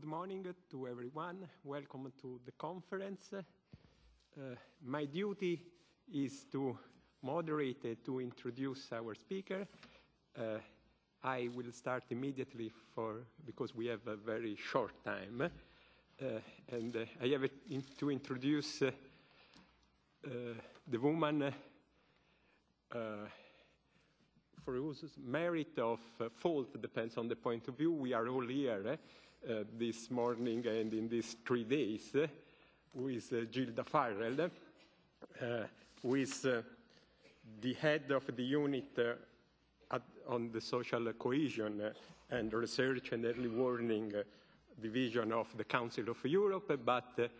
Good morning to everyone. Welcome to the conference. My duty is to moderate, to introduce our speaker. I will start immediately because we have a very short time. And I have to introduce the woman for whose merit of fault depends on the point of view. We are all here. This morning and in these 3 days, who is Gilda Farrell, who is the head of the unit on the social cohesion and research and early warning division of the Council of Europe, but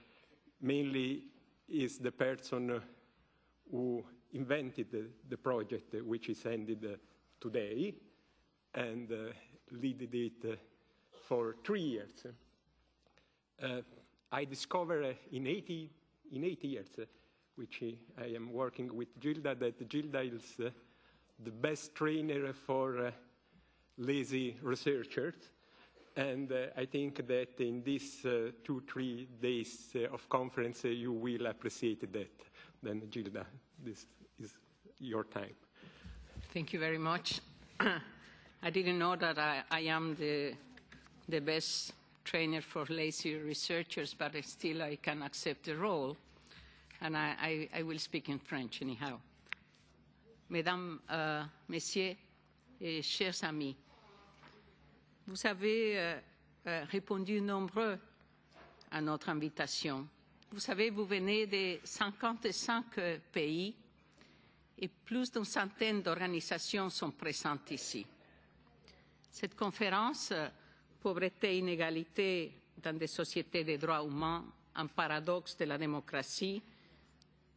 mainly is the person who invented the project which is ended today and leaded it for 3 years. I discovered in 8 years, which I am working with Gilda, that Gilda is the best trainer for lazy researchers. And I think that in these 2-3 days of conference, you will appreciate that. Then Gilda, this is your time. Thank you very much. I didn't know that I am the best trainer for lazy researchers, but still I can accept the role. And I will speak in French anyhow. Mesdames, messieurs et chers amis, vous avez répondu nombreux à notre invitation. Vous savez, vous venez de 55 pays et plus d'une centaine d'organisations sont présentes ici. Cette conférence pauvreté et inégalité dans des sociétés des droits humains, un paradoxe de la démocratie,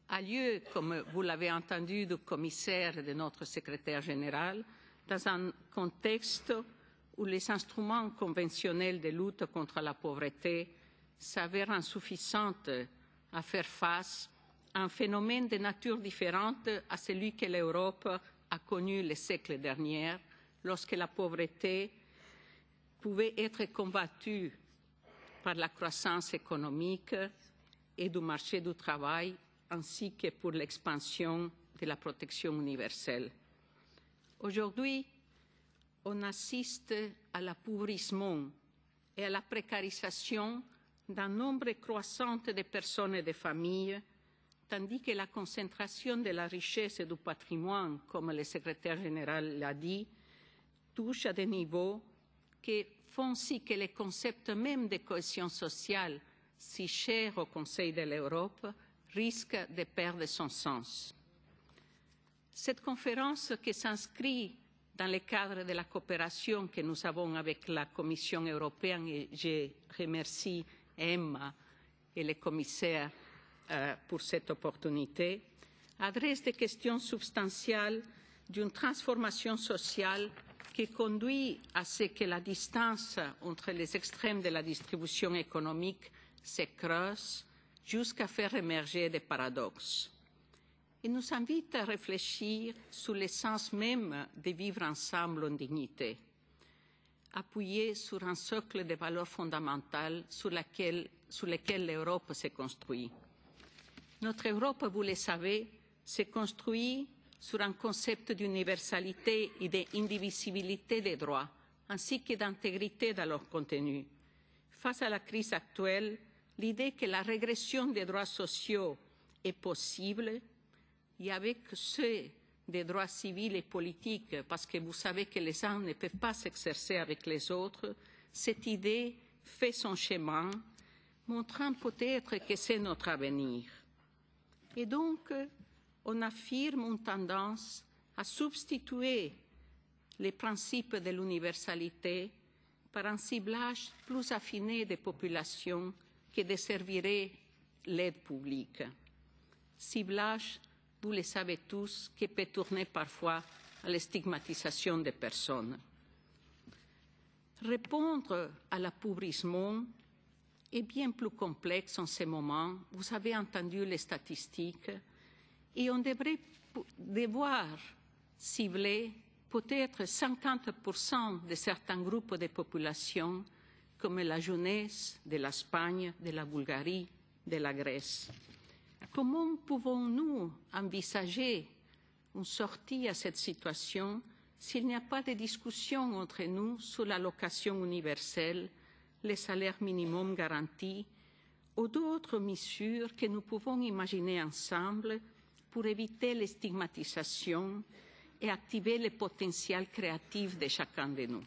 a lieu, comme vous l'avez entendu du commissaire et de notre secrétaire général, dans un contexte où les instruments conventionnels de lutte contre la pauvreté s'avèrent insuffisants à faire face à un phénomène de nature différente à celui que l'Europe a connu le siècle dernier, lorsque la pauvreté pouvait être combattu par la croissance économique et du marché du travail, ainsi que pour l'expansion de la protection universelle. Aujourd'hui, on assiste à l'appauvrissement et à la précarisation d'un nombre croissant de personnes et de familles, tandis que la concentration de la richesse et du patrimoine, comme le secrétaire général l'a dit, touche à des niveaux qui font si que le concept même de cohésion sociale, si cher au Conseil de l'Europe, risque de perdre son sens. Cette conférence qui s'inscrit dans le cadre de la coopération que nous avons avec la Commission européenne, et je remercie Emma et les commissaires pour cette opportunité, adresse des questions substantielles d'une transformation sociale qui conduit à ce que la distance entre les extrêmes de la distribution économique se creuse jusqu'à faire émerger des paradoxes. Il nous invite à réfléchir sur l'essence même de vivre ensemble en dignité, appuyé sur un socle de valeurs fondamentales sur lesquelles l'Europe se construit. Notre Europe, vous le savez, se construit sur un concept d'universalité et d'indivisibilité des droits, ainsi que d'intégrité dans leur contenu. Face à la crise actuelle, l'idée que la régression des droits sociaux est possible, et avec ceux des droits civils et politiques, parce que vous savez que les uns ne peuvent pas s'exercer avec les autres, cette idée fait son chemin, montrant peut-être que c'est notre avenir. Et donc, on affirme une tendance à substituer les principes de l'universalité par un ciblage plus affiné des populations qui desservirait l'aide publique. Ciblage, vous le savez tous, qui peut tourner parfois à la stigmatisation des personnes. Répondre à l'appauvrissement est bien plus complexe en ce moment. Vous avez entendu les statistiques. Et on devrait devoir cibler peut-être 50% de certains groupes de population comme la jeunesse de l'Espagne, de la Bulgarie, de la Grèce. Comment pouvons-nous envisager une sortie à cette situation s'il n'y a pas de discussion entre nous sur l'allocation universelle, les salaires minimums garantis ou d'autres mesures que nous pouvons imaginer ensemble pour éviter les stigmatisations et activer le potentiel créatif de chacun de nous?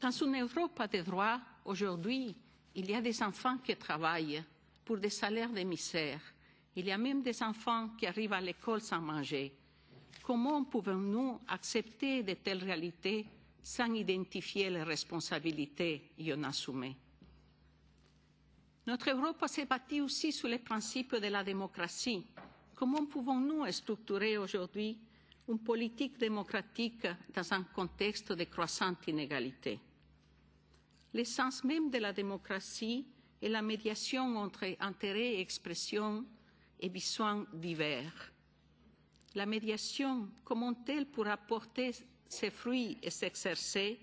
Dans une Europe des droits, aujourd'hui, il y a des enfants qui travaillent pour des salaires de misère. Il y a même des enfants qui arrivent à l'école sans manger. Comment pouvons-nous accepter de telles réalités sans identifier les responsabilités et en assumer? Notre Europe s'est bâtie aussi sur les principes de la démocratie. Comment pouvons-nous structurer aujourd'hui une politique démocratique dans un contexte de croissante inégalité? L'essence même de la démocratie est la médiation entre intérêts et expressions et besoins divers. La médiation, comment elle pourra porter ses fruits et s'exercer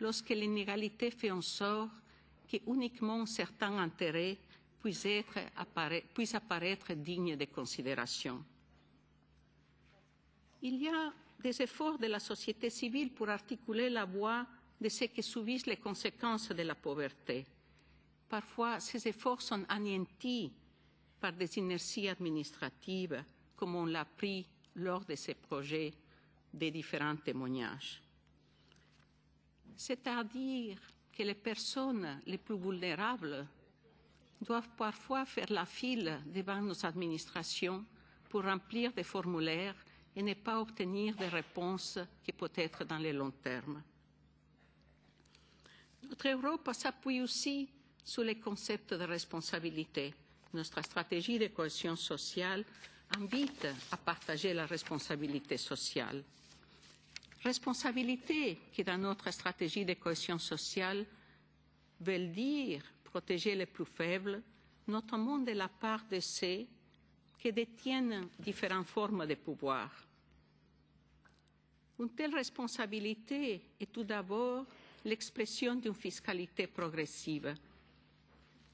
lorsque l'inégalité fait en sorte que uniquement certains intérêts puissent apparaître dignes de considération? Il y a des efforts de la société civile pour articuler la voix de ceux qui subissent les conséquences de la pauvreté. Parfois, ces efforts sont anéantis par des inerties administratives, comme on l'a appris lors de ces projets des différents témoignages. C'est-à-dire que les personnes les plus vulnérables doivent parfois faire la file devant nos administrations pour remplir des formulaires et ne pas obtenir des réponses qui peuvent être dans le long terme. Notre Europe s'appuie aussi sur les concepts de responsabilité. Notre stratégie de cohésion sociale invite à partager la responsabilité sociale. Responsabilité qui, dans notre stratégie de cohésion sociale, veut dire protéger les plus faibles, notamment de la part de ceux qui détiennent différentes formes de pouvoir. Une telle responsabilité est tout d'abord l'expression d'une fiscalité progressive,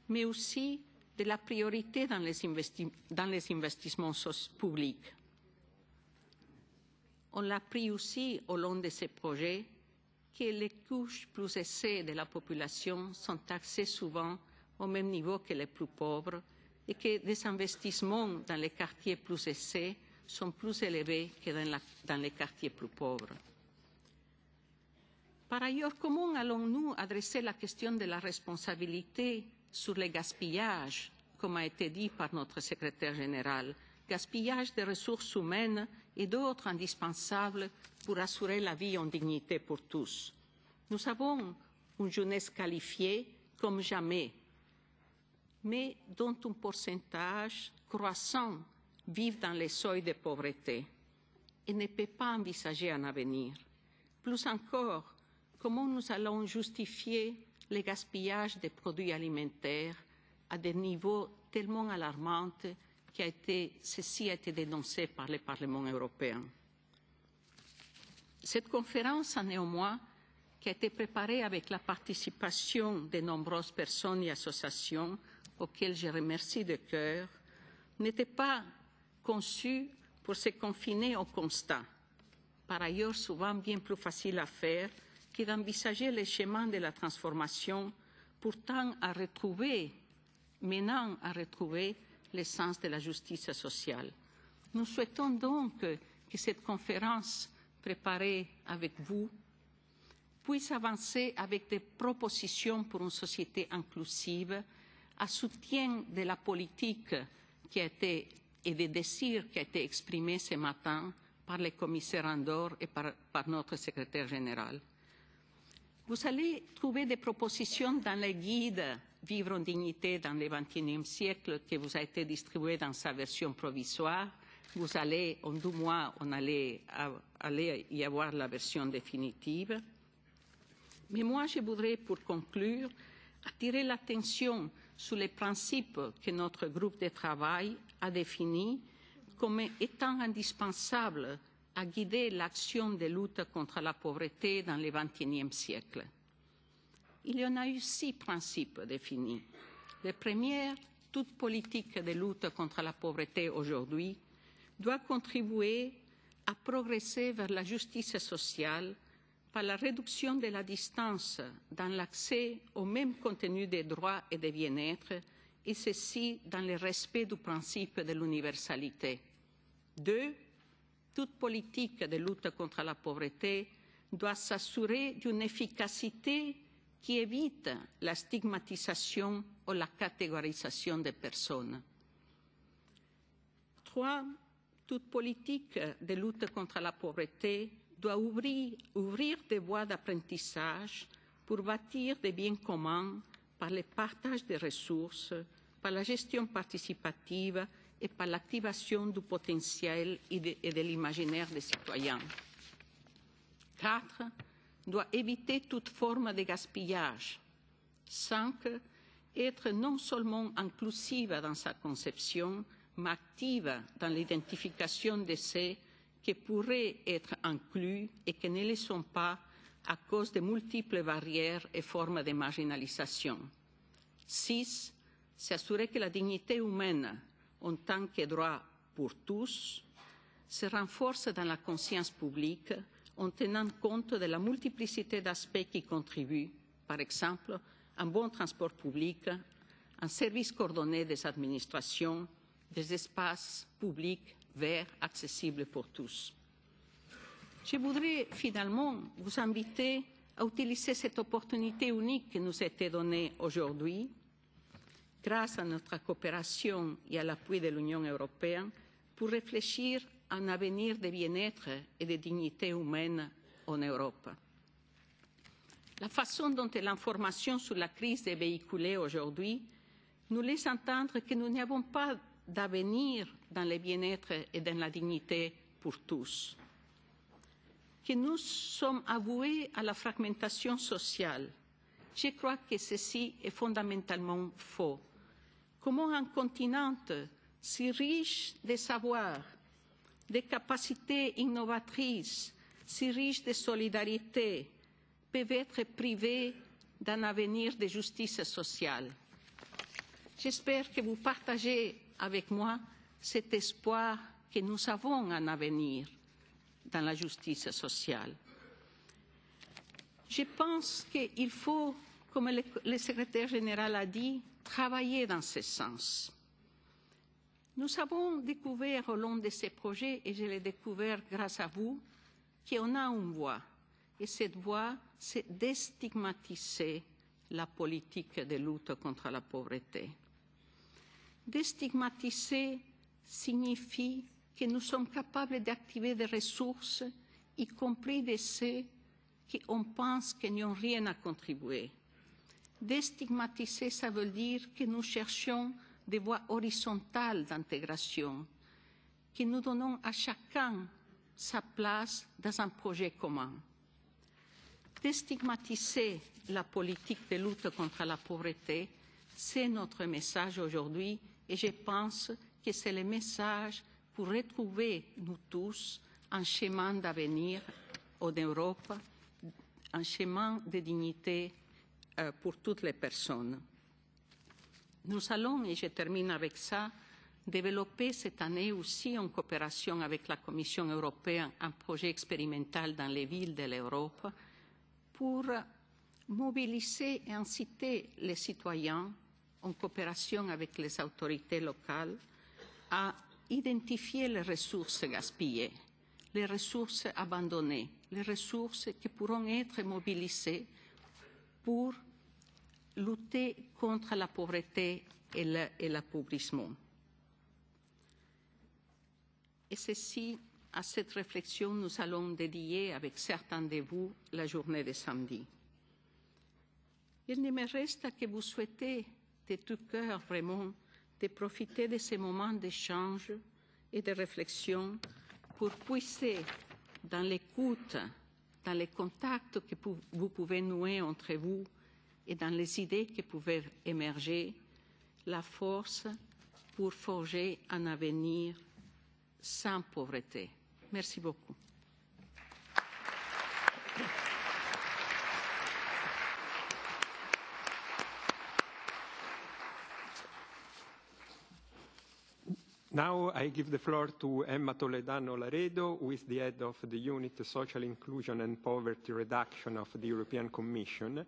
mais aussi de la priorité dans les investissements publics. On l'a appris aussi au long de ces projets que les couches plus aisées de la population sont taxées souvent au même niveau que les plus pauvres et que des investissements dans les quartiers plus aisés sont plus élevés que dans les quartiers plus pauvres. Par ailleurs, comment allons-nous adresser la question de la responsabilité sur le gaspillage, comme a été dit par notre secrétaire général, gaspillage des ressources humaines et d'autres indispensables pour assurer la vie en dignité pour tous? Nous avons une jeunesse qualifiée comme jamais, mais dont un pourcentage croissant vit dans les seuils de pauvreté et ne peut pas envisager un avenir. Plus encore, comment nous allons justifier le gaspillage des produits alimentaires à des niveaux tellement alarmants que ceci a été dénoncé par le Parlement européen? Cette conférence, néanmoins, qui a été préparée avec la participation de nombreuses personnes et associations, auxquelles je remercie de cœur, n'était pas conçue pour se confiner au constat, par ailleurs souvent bien plus facile à faire, que d'envisager les chemins de la transformation pourtant à retrouver, menant à retrouver le sens de la justice sociale. Nous souhaitons donc que cette conférence préparée avec vous puisse avancer avec des propositions pour une société inclusive à soutien de la politique qui a été, et des désirs qui a été exprimés ce matin par le commissaire Andor et par notre secrétaire général. Vous allez trouver des propositions dans le guide « Vivre en dignité dans le XXIe siècle » qui vous a été distribué dans sa version provisoire. Vous allez, en 2 mois, on allait y avoir la version définitive. Mais moi, je voudrais, pour conclure, attirer l'attention sur les principes que notre groupe de travail a définis comme étant indispensables à guider l'action de lutte contre la pauvreté dans le XXIe siècle. il y en a eu 6 principes définis. Le premier, toute politique de lutte contre la pauvreté aujourd'hui doit contribuer à progresser vers la justice sociale par la réduction de la distance dans l'accès au même contenu des droits et des bien-être, et ceci dans le respect du principe de l'universalité. 2. Toute politique de lutte contre la pauvreté doit s'assurer d'une efficacité qui évite la stigmatisation ou la catégorisation des personnes. 3. Toute politique de lutte contre la pauvreté doit ouvrir des voies d'apprentissage pour bâtir des biens communs par le partage des ressources, par la gestion participative et par l'activation du potentiel et de l'imaginaire des citoyens. 4. Doit éviter toute forme de gaspillage. 5. Être non seulement inclusive dans sa conception, mais active dans l'identification de ceux qui pourraient être inclus et qui ne le sont pas à cause de multiples barrières et formes de marginalisation. 6. S'assurer que la dignité humaine, en tant que droit pour tous, se renforce dans la conscience publique en tenant compte de la multiplicité d'aspects qui contribuent, par exemple, un bon transport public, un service coordonné des administrations, des espaces publics verts accessibles pour tous. Je voudrais finalement vous inviter à utiliser cette opportunité unique qui nous a été donnée aujourd'hui, grâce à notre coopération et à l'appui de l'Union européenne, pour réfléchir à un avenir de bien-être et de dignité humaine en Europe. La façon dont l'information sur la crise est véhiculée aujourd'hui nous laisse entendre que nous n'avons pas d'avenir dans le bien-être et dans la dignité pour tous, que nous sommes avoués à la fragmentation sociale. Je crois que ceci est fondamentalement faux. Comment un continent si riche de savoirs, de capacités innovatrices, si riche de solidarité, peuvent être privés d'un avenir de justice sociale? J'espère que vous partagez avec moi cet espoir que nous avons un avenir dans la justice sociale. Je pense qu'il faut, comme le secrétaire général a dit, travailler dans ce sens. Nous avons découvert au long de ces projets, et je l'ai découvert grâce à vous, qu'on a une voie. Et cette voie, c'est déstigmatiser la politique de lutte contre la pauvreté. Déstigmatiser signifie que nous sommes capables d'activer des ressources, y compris de ceux qu'on pense qu'ils n'ont rien à contribuer. Déstigmatiser, ça veut dire que nous cherchons des voies horizontales d'intégration, que nous donnons à chacun sa place dans un projet commun. Déstigmatiser la politique de lutte contre la pauvreté, c'est notre message aujourd'hui, et je pense que c'est le message pour retrouver, nous tous, un chemin d'avenir en Europe, un chemin de dignité pour toutes les personnes. Nous allons, et je termine avec ça, développer cette année aussi en coopération avec la Commission européenne un projet expérimental dans les villes de l'Europe pour mobiliser et inciter les citoyens, en coopération avec les autorités locales, à identifier les ressources gaspillées, les ressources abandonnées, les ressources qui pourront être mobilisées pour lutter contre la pauvreté et l'appauvrissement. Et ceci, à cette réflexion, nous allons dédier avec certains de vous la journée de samedi. Il ne me reste que vous souhaiter de tout cœur vraiment de profiter de ces moments d'échange et de réflexion pour puiser dans l'écoute, dans les contacts que vous pouvez nouer entre vous et dans les idées qui pouvaient émerger, la force pour forger un avenir sans pauvreté. Merci beaucoup. Now I give the floor to Emma Toledano Laredo, who is the head of the unit Social Inclusion and Poverty Reduction of the European Commission.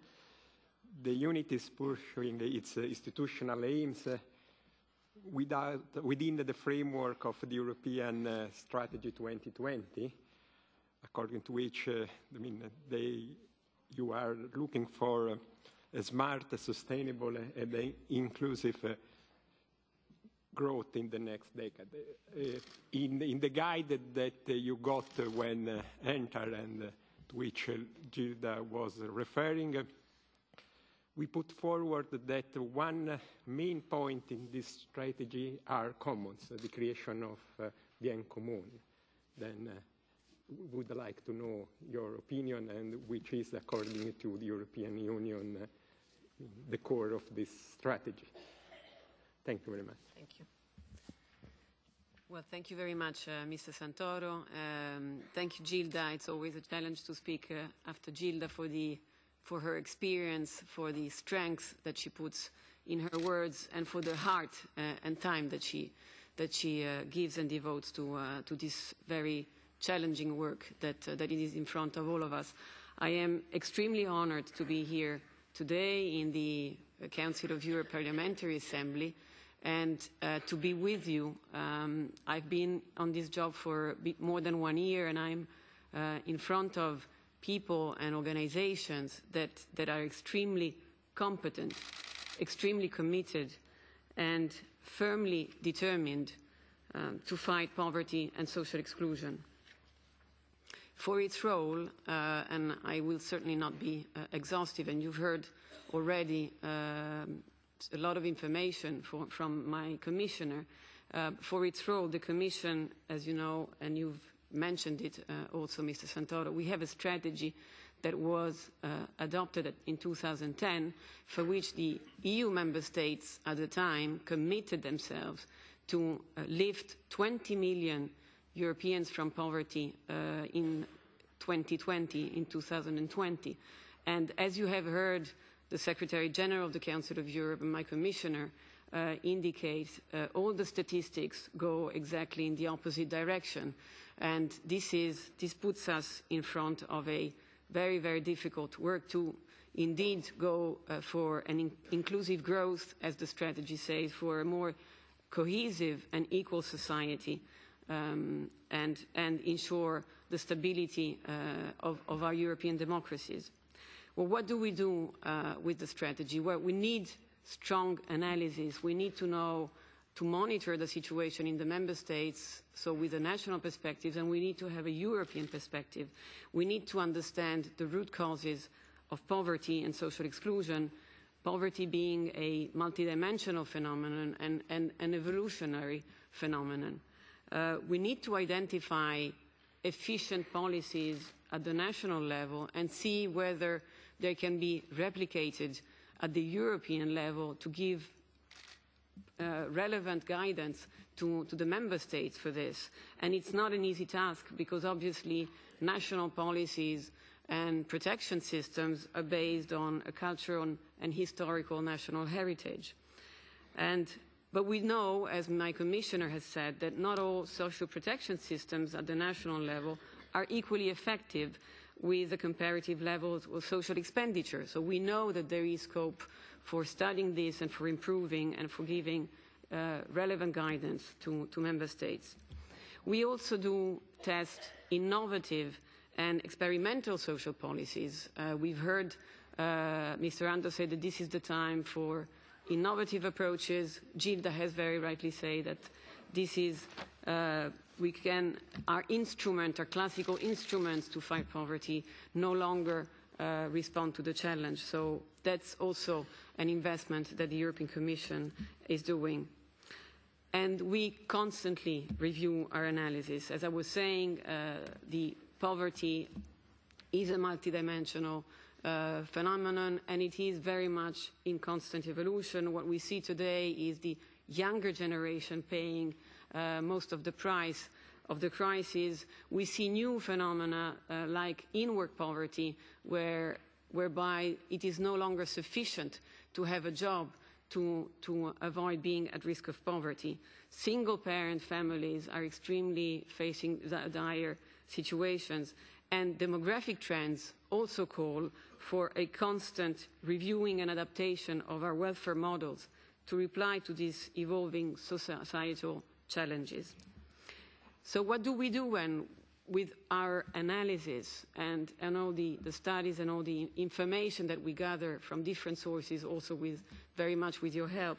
The unit is pursuing its institutional aims within the framework of the European Strategy 2020, according to which you are looking for a smart, sustainable, and inclusive growth in the next decade. In the guide that you got when entered and to which Gilda was referring, we put forward that one main point in this strategy are commons, the creation of bien commun. Then we would like to know your opinion, and which is, according to the European Union, the core of this strategy. Thank you very much. Thank you. Well, thank you very much, Mr. Santoro. Thank you, Gilda. It's always a challenge to speak after Gilda for her experience, for the strength that she puts in her words, and for the heart and time that she gives and devotes to this very challenging work that it is in front of all of us. I am extremely honored to be here today in the Council of Europe Parliamentary Assembly, and to be with you. I've been on this job for a bit more than 1 year, and I'm in front of people and organizations that are extremely competent, extremely committed, and firmly determined to fight poverty and social exclusion. For its role, and I will certainly not be exhaustive, and you've heard already a lot of information from my commissioner. For its role, the Commission, as you know, and you've mentioned it also, Mr. Santoro, we have a strategy that was adopted in 2010, for which the EU member states at the time committed themselves to lift 20 million Europeans from poverty in 2020. And as you have heard, the Secretary General of the Council of Europe and my Commissioner indicate, all the statistics go exactly in the opposite direction. And this puts us in front of a very, very difficult work to indeed go for an inclusive growth, as the strategy says, for a more cohesive and equal society. And ensure the stability of our European democracies. Well, what do we do with the strategy? Well, we need strong analysis. We need to know, to monitor the situation in the member states, so with a national perspective, and we need to have a European perspective. We need to understand the root causes of poverty and social exclusion, poverty being a multidimensional phenomenon and an evolutionary phenomenon. We need to identify efficient policies at the national level and see whether they can be replicated at the European level to give relevant guidance to the member states for this. And it's not an easy task, because obviously national policies and protection systems are based on a cultural and historical national heritage. But we know, as my commissioner has said, that not all social protection systems at the national level are equally effective with the comparative levels of social expenditure. So we know that there is scope for studying this and for improving and for giving relevant guidance to member states. We also do test innovative and experimental social policies. We've heard Mr. Ando say that this is the time for innovative approaches. Gilda has very rightly said that this is, our classical instruments to fight poverty no longer respond to the challenge. So that's also an investment that the European Commission is doing. And we constantly review our analysis. As I was saying, the poverty is a multidimensional phenomenon, and it is very much in constant evolution. What we see today is the younger generation paying most of the price of the crisis. We see new phenomena like in-work poverty, whereby it is no longer sufficient to have a job to avoid being at risk of poverty. Single-parent families are extremely facing dire situations, and demographic trends also call for a constant reviewing and adaptation of our welfare models to reply to these evolving societal challenges. So what do we do when, with our analysis and all the studies and all the information that we gather from different sources, also with very much with your help,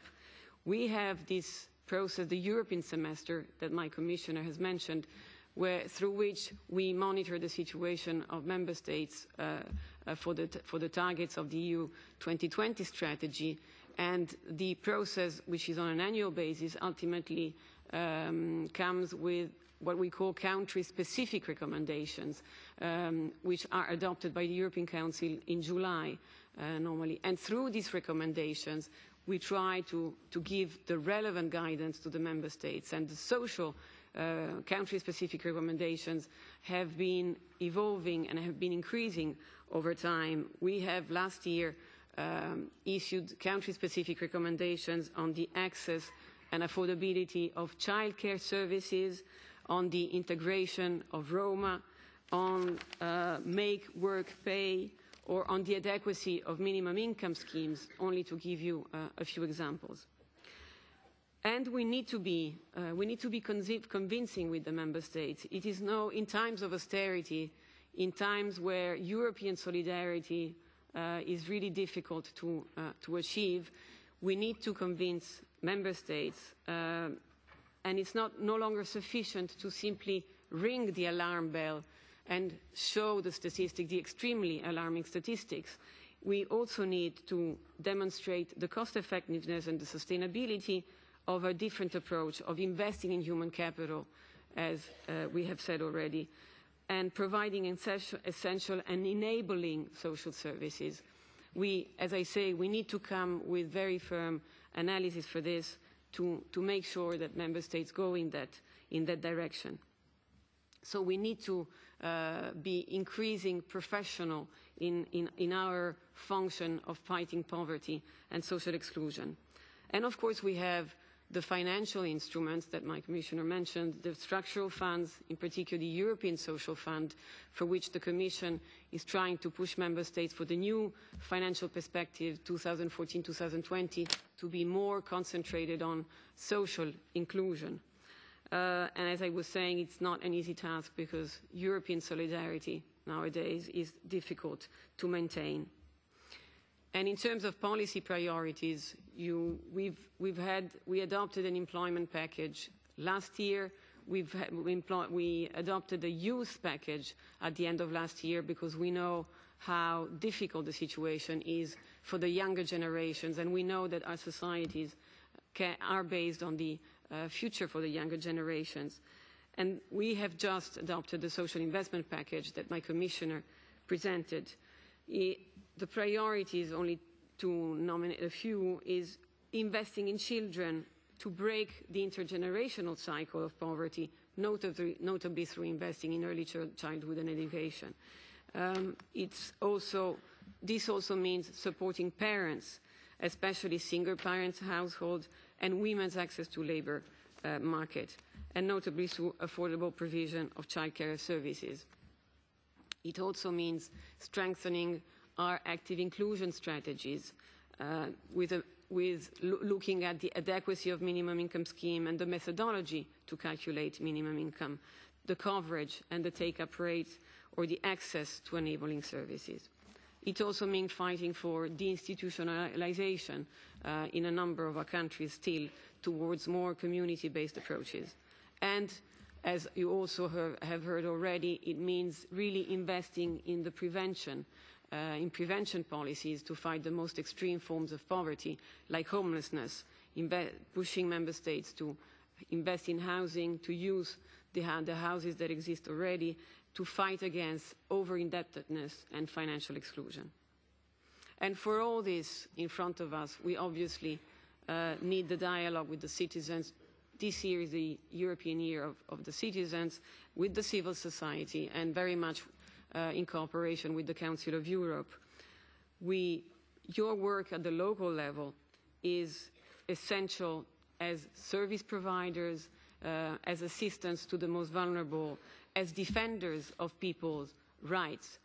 we have this process, the European semester that my commissioner has mentioned, where, through which we monitor the situation of member states for the targets of the EU 2020 strategy, and the process, which is on an annual basis, ultimately comes with what we call country-specific recommendations, which are adopted by the European Council in July, normally. And through these recommendations, we try to give the relevant guidance to the member states. And the social country-specific recommendations have been evolving and have been increasing over time. We have last year issued country-specific recommendations on the access and affordability of childcare services, on the integration of Roma, on make work pay, or on the adequacy of minimum income schemes, only to give you a few examples. And we need to be convincing with the member states. It is now, in times of austerity, in times where European solidarity is really difficult to achieve, we need to convince member states. And it's no longer sufficient to simply ring the alarm bell and show the statistics, the extremely alarming statistics. We also need to demonstrate the cost effectiveness and the sustainability of a different approach of investing in human capital, as we have said already, and providing essential and enabling social services. We, as I say, we need to come with very firm analysis for this, to make sure that member states go in that direction. So we need to be increasing professional in our function of fighting poverty and social exclusion. And of course we have the financial instruments that my commissioner mentioned, the structural funds, in particular the European Social Fund, for which the Commission is trying to push member states for the new financial perspective 2014-2020 to be more concentrated on social inclusion. And as I was saying, it's not an easy task because European solidarity nowadays is difficult to maintain. And in terms of policy priorities, we adopted an employment package last year. We adopted a youth package at the end of last year because we know how difficult the situation is for the younger generations, and we know that our societies are based on the future for the younger generations. And we have just adopted the social investment package that my commissioner presented. The priorities, only to nominate a few, is investing in children to break the intergenerational cycle of poverty, notably through investing in early childhood and education. This also means supporting parents, especially single parents, households, and women's access to labor market, and notably through affordable provision of childcare services. It also means strengthening our active inclusion strategies with looking at the adequacy of minimum income scheme and the methodology to calculate minimum income, the coverage and the take-up rate, or the access to enabling services. It also means fighting for deinstitutionalization in a number of our countries still towards more community-based approaches. And as you also have heard already, it means really investing in the prevention, policies to fight the most extreme forms of poverty, like homelessness, pushing member states to invest in housing, to use the houses that exist already, to fight against over-indebtedness and financial exclusion. And for all this in front of us, we obviously need the dialogue with the citizens. This year is the European Year of the Citizens, with the civil society, and very much in cooperation with the Council of Europe. Your work at the local level is essential as service providers, as assistance to the most vulnerable, as defenders of people's rights.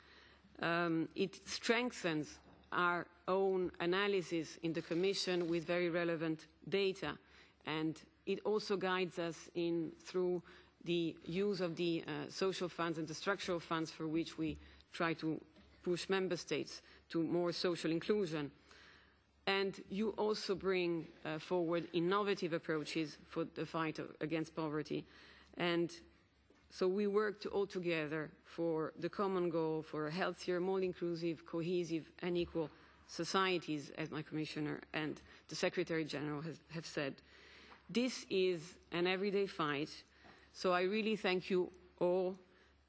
It strengthens our own analysis in the Commission with very relevant data, and it also guides us in through the use of the social funds and the structural funds, for which we try to push member states to more social inclusion. And you also bring forward innovative approaches for the fight against poverty. And so we worked all together for the common goal for healthier, more inclusive, cohesive and equal societies, as my Commissioner and the Secretary General have said. This is an everyday fight, so I really thank you all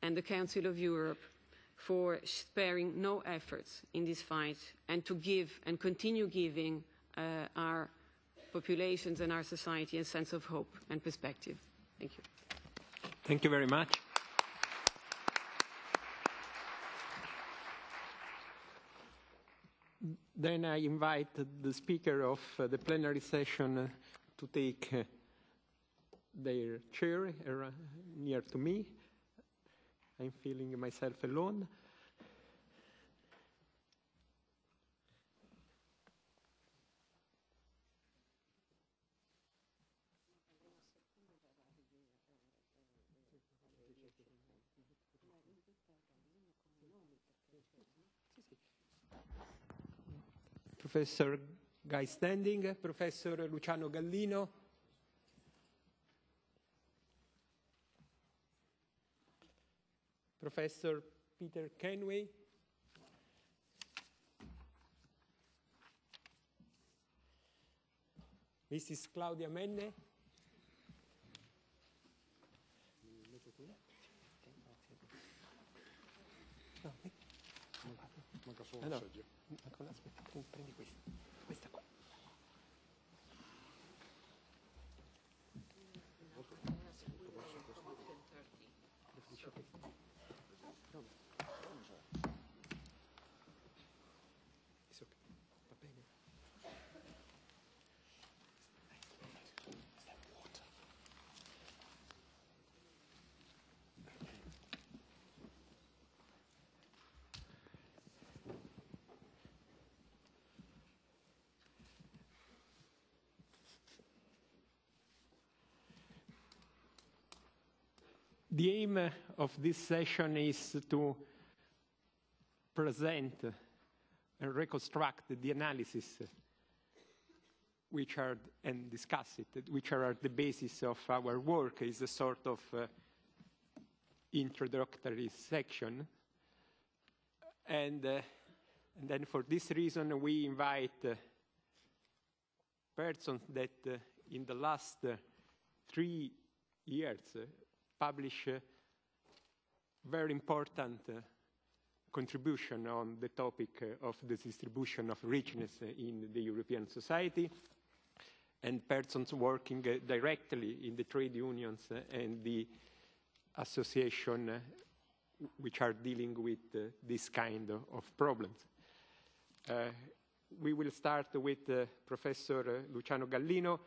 and the Council of Europe for sparing no efforts in this fight and to give and continue giving our populations and our society a sense of hope and perspective. Thank you. Thank you very much. Then I invite the speaker of the plenary session to take their chair near to me. I'm feeling myself alone. Professor Guy Standing, Professor Luciano Gallino, Professor Peter Kenway, Mrs. Claudia Menne, The aim of this session is to present and reconstruct the analysis which are, and discuss it, which are at the basis of our work. Is a sort of introductory section. And then for this reason we invite persons that in the last 3 years publish very important contribution on the topic of the distribution of richness in the European society, and persons working directly in the trade unions and the association which are dealing with this kind of problems. We will start with Professor Luciano Gallino,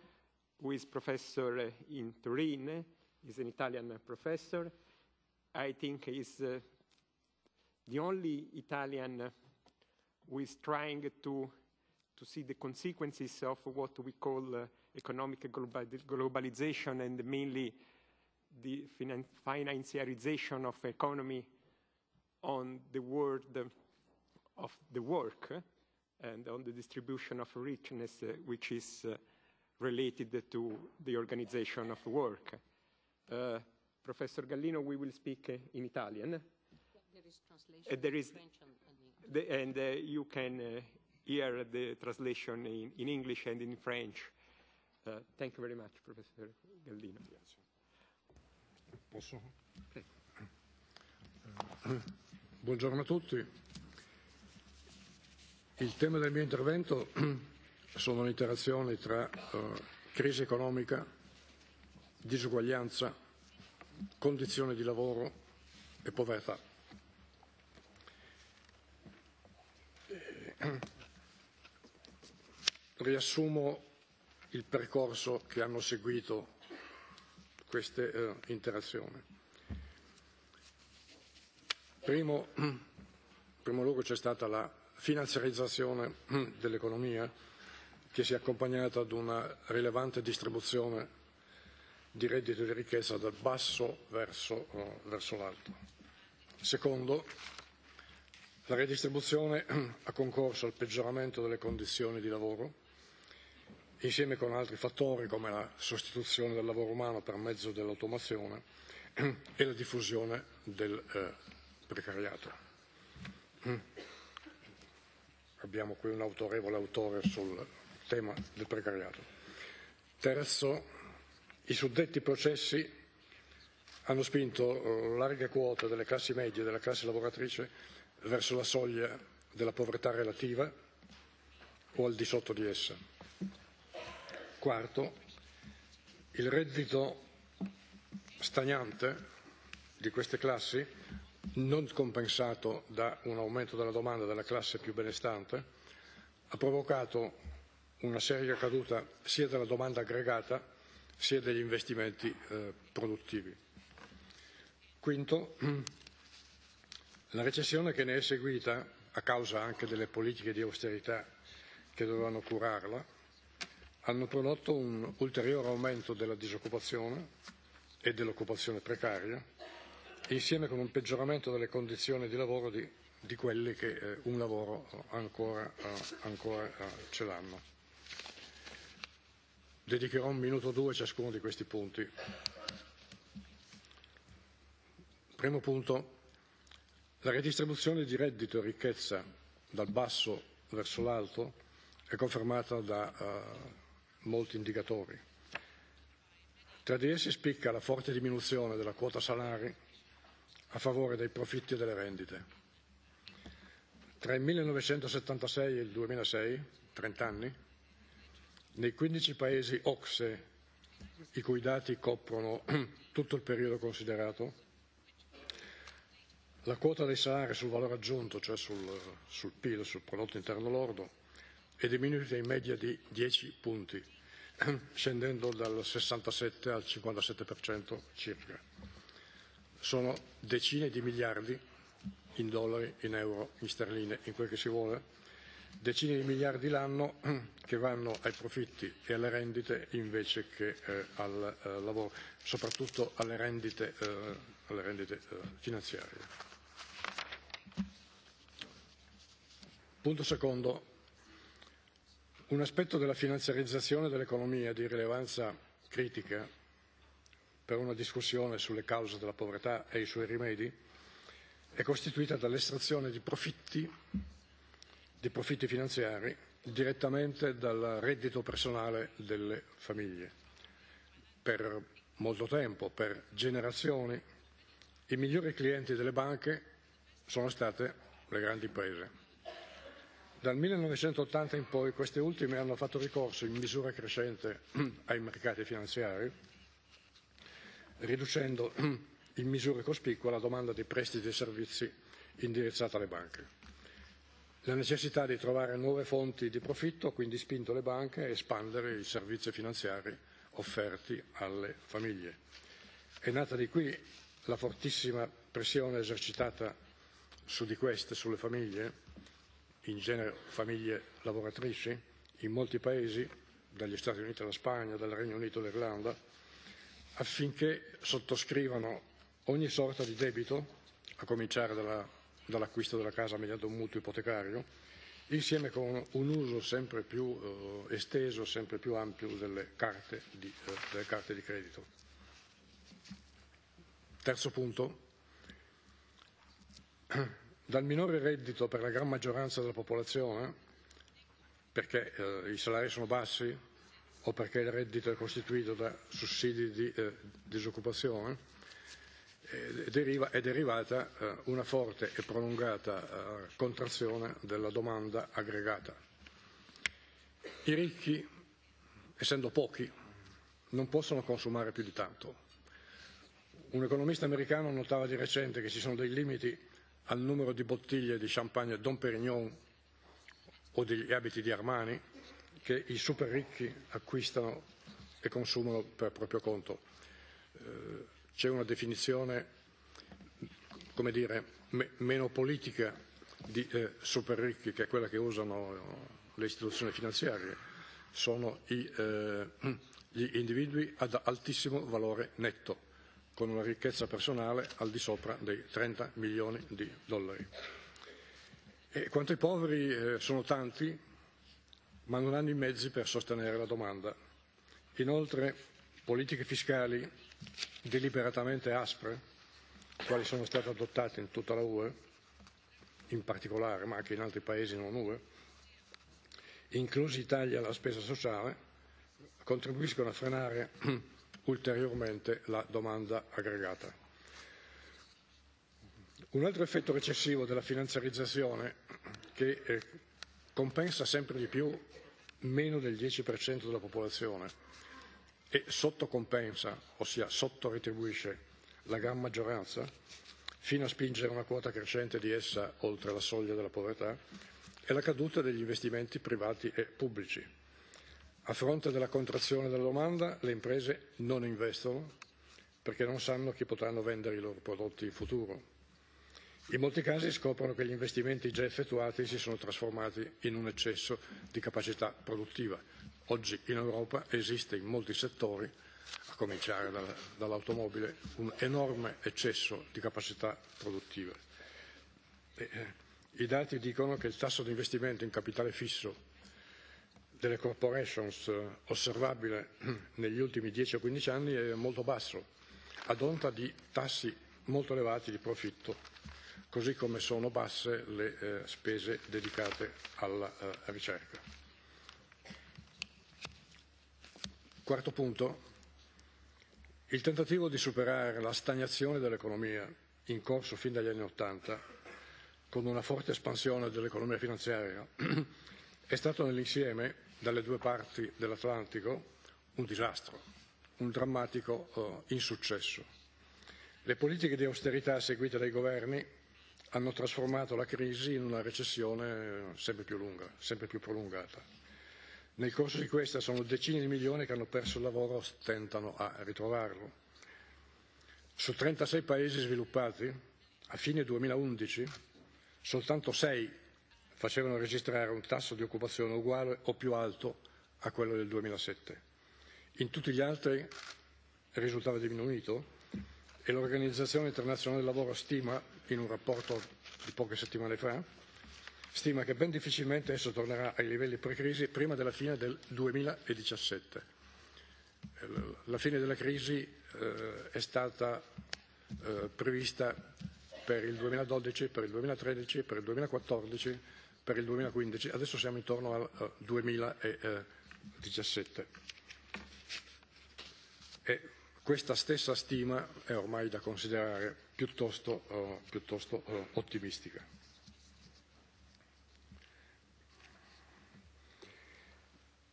who is professor in Turin. He's an Italian professor. I think he's the only Italian who is trying to see the consequences of what we call economic globalization, and mainly the financiarization of economy on the world of the work and on the distribution of richness, which is related to the organization of work. Professor Gallino, we will speak in Italian. There is translation and you can hear the translation in English and in French. Thank you very much, Professor Gallino. Posso? Buongiorno a tutti. Il tema del mio intervento sono le interazioni tra crisi economica, disuguaglianza, condizioni di lavoro e povertà. riassumo il percorso che hanno seguito queste interazioni. In primo luogo c'è stata la finanziarizzazione dell'economia, che si è accompagnata ad una rilevante distribuzione di reddito e di ricchezza dal basso verso l'alto. Secondo, la redistribuzione ha concorso al peggioramento delle condizioni di lavoro, insieme con altri fattori come la sostituzione del lavoro umano per mezzo dell'automazione e la diffusione del precariato. Abbiamo qui un autorevole autore sul tema del precariato. Terzo, i suddetti processi hanno spinto larghe quote delle classi medie e della classe lavoratrice verso la soglia della povertà relativa o al di sotto di essa. Quarto, il reddito stagnante di queste classi, non compensato da un aumento della domanda della classe più benestante, ha provocato una seria caduta sia della domanda aggregata sia degli investimenti produttivi. Quinto, la recessione che ne è seguita, a causa anche delle politiche di austerità che dovevano curarla, hanno prodotto un ulteriore aumento della disoccupazione e dell'occupazione precaria, insieme con un peggioramento delle condizioni di lavoro di quelli che un lavoro ancora ce l'hanno. Dedicherò un minuto o due a ciascuno di questi punti. Primo punto, la redistribuzione di reddito e ricchezza dal basso verso l'alto è confermata da molti indicatori. Tra di essi spicca la forte diminuzione della quota salari a favore dei profitti e delle rendite. Tra il 1976 e il 2006, 30 anni, nei 15 paesi OCSE, i cui dati coprono tutto il periodo considerato, la quota dei salari sul valore aggiunto, cioè sul PIL, sul prodotto interno lordo, è diminuita in media di 10 punti, scendendo dal 67 al 57% circa. Sono decine di miliardi in dollari, in euro, in sterline, in quel che si vuole, decine di miliardi l'anno che vanno ai profitti e alle rendite invece che al lavoro, soprattutto alle rendite finanziarie. Punto secondo, un aspetto della finanziarizzazione dell'economia di rilevanza critica per una discussione sulle cause della povertà e i suoi rimedi è costituita dall'estrazione di profitti finanziari direttamente dal reddito personale delle famiglie. Per molto tempo, per generazioni, i migliori clienti delle banche sono state le grandi imprese. Dal 1980 in poi queste ultime hanno fatto ricorso in misura crescente ai mercati finanziari, riducendo in misura cospicua la domanda di prestiti e servizi indirizzata alle banche. La necessità di trovare nuove fonti di profitto ha quindi spinto le banche a espandere i servizi finanziari offerti alle famiglie. È nata di qui la fortissima pressione esercitata su di queste, sulle famiglie, in genere famiglie lavoratrici, in molti paesi, dagli Stati Uniti alla Spagna, dal Regno Unito all'Irlanda, affinché sottoscrivano ogni sorta di debito, a cominciare dall'acquisto della casa mediante un mutuo ipotecario, insieme con un uso sempre più esteso, sempre più ampio delle carte di credito. Terzo punto, dal minore reddito per la gran maggioranza della popolazione, perché i salari sono bassi o perché il reddito è costituito da sussidi di disoccupazione, è derivata una forte e prolungata contrazione della domanda aggregata. I ricchi, essendo pochi, non possono consumare più di tanto. Un economista americano notava di recente che ci sono dei limiti al numero di bottiglie di champagne Dom Pérignon o degli abiti di Armani che i super ricchi acquistano e consumano per proprio conto. C'è una definizione, come dire, meno politica di super ricchi, che è quella che usano le istituzioni finanziarie. Sono gli individui ad altissimo valore netto, con una ricchezza personale al di sopra dei 30 milioni di dollari. E quanto ai poveri, sono tanti, ma non hanno i mezzi per sostenere la domanda. Inoltre, politiche fiscali deliberatamente aspre, quali sono state adottate in tutta la UE, in particolare, ma anche in altri paesi non UE, inclusi i tagli alla spesa sociale, contribuiscono a frenare ulteriormente la domanda aggregata. Un altro effetto recessivo della finanziarizzazione, che compensa sempre di più meno del 10% della popolazione e sottocompensa, ossia sottoritribuisce la gran maggioranza, fino a spingere una quota crescente di essa oltre la soglia della povertà, è la caduta degli investimenti privati e pubblici. A fronte della contrazione della domanda, le imprese non investono perché non sanno chi potranno vendere i loro prodotti in futuro. In molti casi scoprono che gli investimenti già effettuati si sono trasformati in un eccesso di capacità produttiva. Oggi in Europa esiste in molti settori, a cominciare dall'automobile, un enorme eccesso di capacità produttiva. I dati dicono che il tasso di investimento in capitale fisso delle corporations osservabile negli ultimi 10 o 15 anni è molto basso, ad onta di tassi molto elevati di profitto, così come sono basse le spese dedicate alla ricerca. Quarto punto. Il tentativo di superare la stagnazione dell'economia in corso fin dagli anni Ottanta, con una forte espansione dell'economia finanziaria, è stato nell'insieme, dalle due parti dell'Atlantico, un disastro, un drammatico insuccesso. Le politiche di austerità seguite dai governi hanno trasformato la crisi in una recessione sempre più lunga, sempre più prolungata. Nel corso di questa sono decine di milioni che hanno perso il lavoro o stentano a ritrovarlo. Su 36 paesi sviluppati, a fine 2011, soltanto 6 facevano registrare un tasso di occupazione uguale o più alto a quello del 2007. In tutti gli altri risultava diminuito e l'Organizzazione Internazionale del Lavoro stima, in un rapporto di poche settimane fa, stima che ben difficilmente esso tornerà ai livelli pre-crisi prima della fine del 2017. La fine della crisi è stata prevista per il 2012, per il 2013, per il 2014, per il 2015. Adesso siamo intorno al 2017. E questa stessa stima è ormai da considerare piuttosto ottimistica.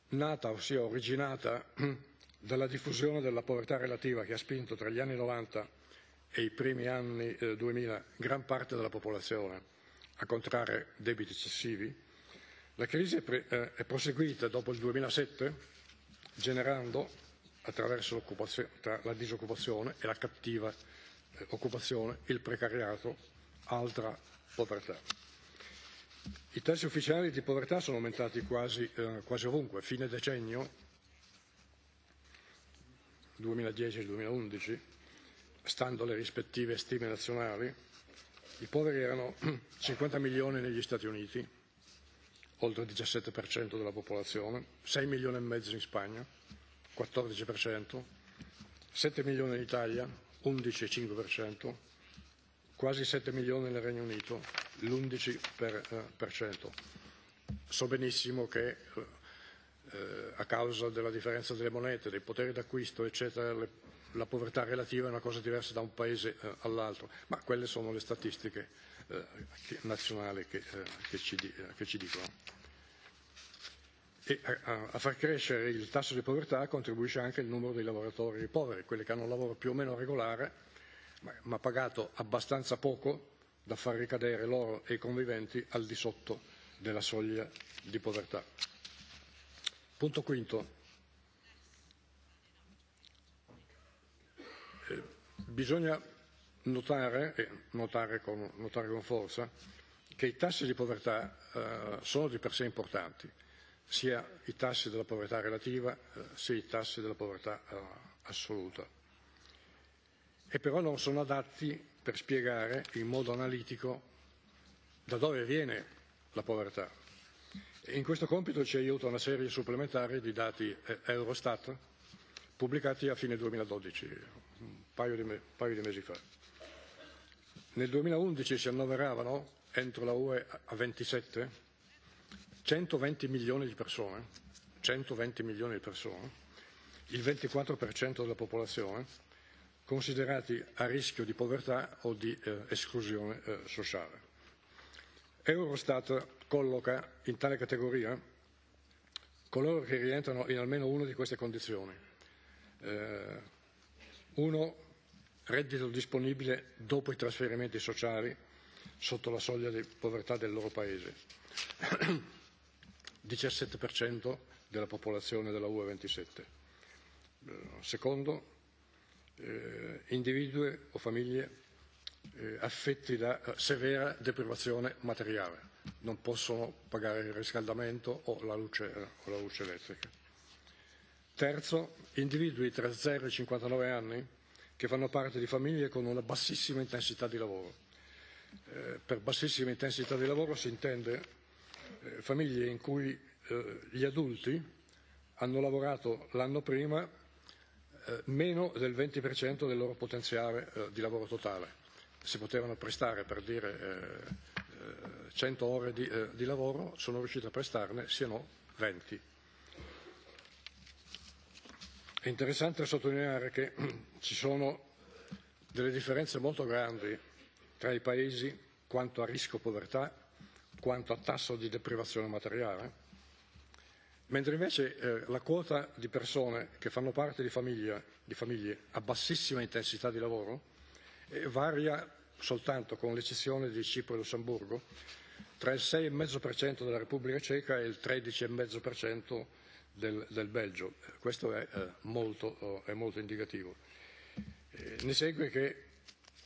Nata, ossia originata dalla diffusione della povertà relativa che ha spinto tra gli anni 90 e i primi anni 2000 gran parte della popolazione a contrarre debiti eccessivi, la crisi è proseguita dopo il 2007 generando, attraverso la disoccupazione e la cattiva occupazione, il precariato, altra povertà. I tassi ufficiali di povertà sono aumentati quasi ovunque. Fine decennio, 2010-2011, stando alle rispettive stime nazionali, i poveri erano 50 milioni negli Stati Uniti, oltre il 17% della popolazione, 6 milioni e mezzo in Spagna, 14%, 7 milioni in Italia, 11,5%, quasi 7 milioni nel Regno Unito, l'11%. So benissimo che a causa della differenza delle monete, dei poteri d'acquisto, eccetera, la povertà relativa è una cosa diversa da un paese all'altro, ma quelle sono le statistiche nazionali che ci dicono. E a far crescere il tasso di povertà contribuisce anche il numero dei lavoratori poveri, quelli che hanno un lavoro più o meno regolare, ma pagato abbastanza poco da far ricadere loro e i conviventi al di sotto della soglia di povertà. Punto quinto. Bisogna notare con forza che i tassi di povertà sono di per sé importanti, sia i tassi della povertà relativa sia i tassi della povertà assoluta, e però non sono adatti per spiegare in modo analitico da dove viene la povertà. E in questo compito ci aiuta una serie supplementare di dati Eurostat pubblicati a fine 2012. Un paio di mesi fa. Nel 2011 si annoveravano entro la UE a 27 120 milioni di persone, 120 milioni di persone, il 24% della popolazione, considerati a rischio di povertà o di esclusione sociale. Eurostat colloca in tale categoria coloro che rientrano in almeno una di queste condizioni. 1. Reddito disponibile dopo i trasferimenti sociali sotto la soglia di povertà del loro paese. 17% della popolazione della UE 27. Secondo, individui o famiglie affetti da severa deprivazione materiale. Non possono pagare il riscaldamento o la luce elettrica. Terzo, individui tra 0 e 59 anni che fanno parte di famiglie con una bassissima intensità di lavoro. Per bassissima intensità di lavoro si intende famiglie in cui gli adulti hanno lavorato l'anno prima meno del 20% del loro potenziale di lavoro totale. Si potevano prestare, per dire, 100 ore di lavoro, sono riusciti a prestarne, se no, 20. È interessante sottolineare che ci sono delle differenze molto grandi tra i paesi quanto a rischio povertà, quanto a tasso di deprivazione materiale, mentre invece la quota di persone che fanno parte di famiglie a bassissima intensità di lavoro varia soltanto, con l'eccezione di Cipro e Lussemburgo, tra il 6,5% della Repubblica Ceca e il 13,5% del Belgio. Questo è molto indicativo. Ne segue che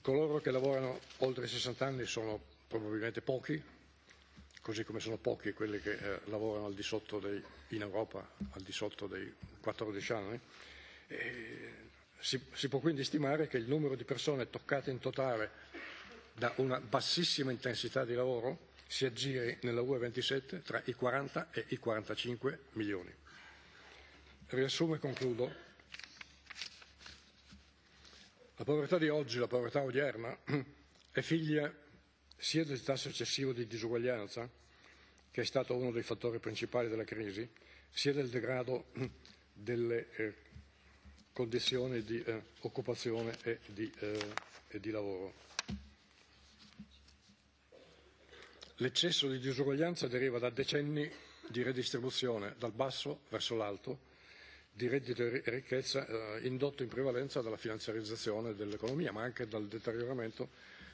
coloro che lavorano oltre i 60 anni sono probabilmente pochi, così come sono pochi quelli che lavorano al di sotto in Europa al di sotto dei 14 anni. Si può quindi stimare che il numero di persone toccate in totale da una bassissima intensità di lavoro si aggiri nella UE 27 tra i 40 e i 45 milioni. Riassumo e concludo. La povertà di oggi, la povertà odierna, è figlia sia del tasso eccessivo di disuguaglianza, che è stato uno dei fattori principali della crisi, sia del degrado delle condizioni di occupazione e di lavoro. L'eccesso di disuguaglianza deriva da decenni di redistribuzione dal basso verso l'alto di reddito e ricchezza indotto in prevalenza dalla finanziarizzazione dell'economia, ma anche dal deterioramento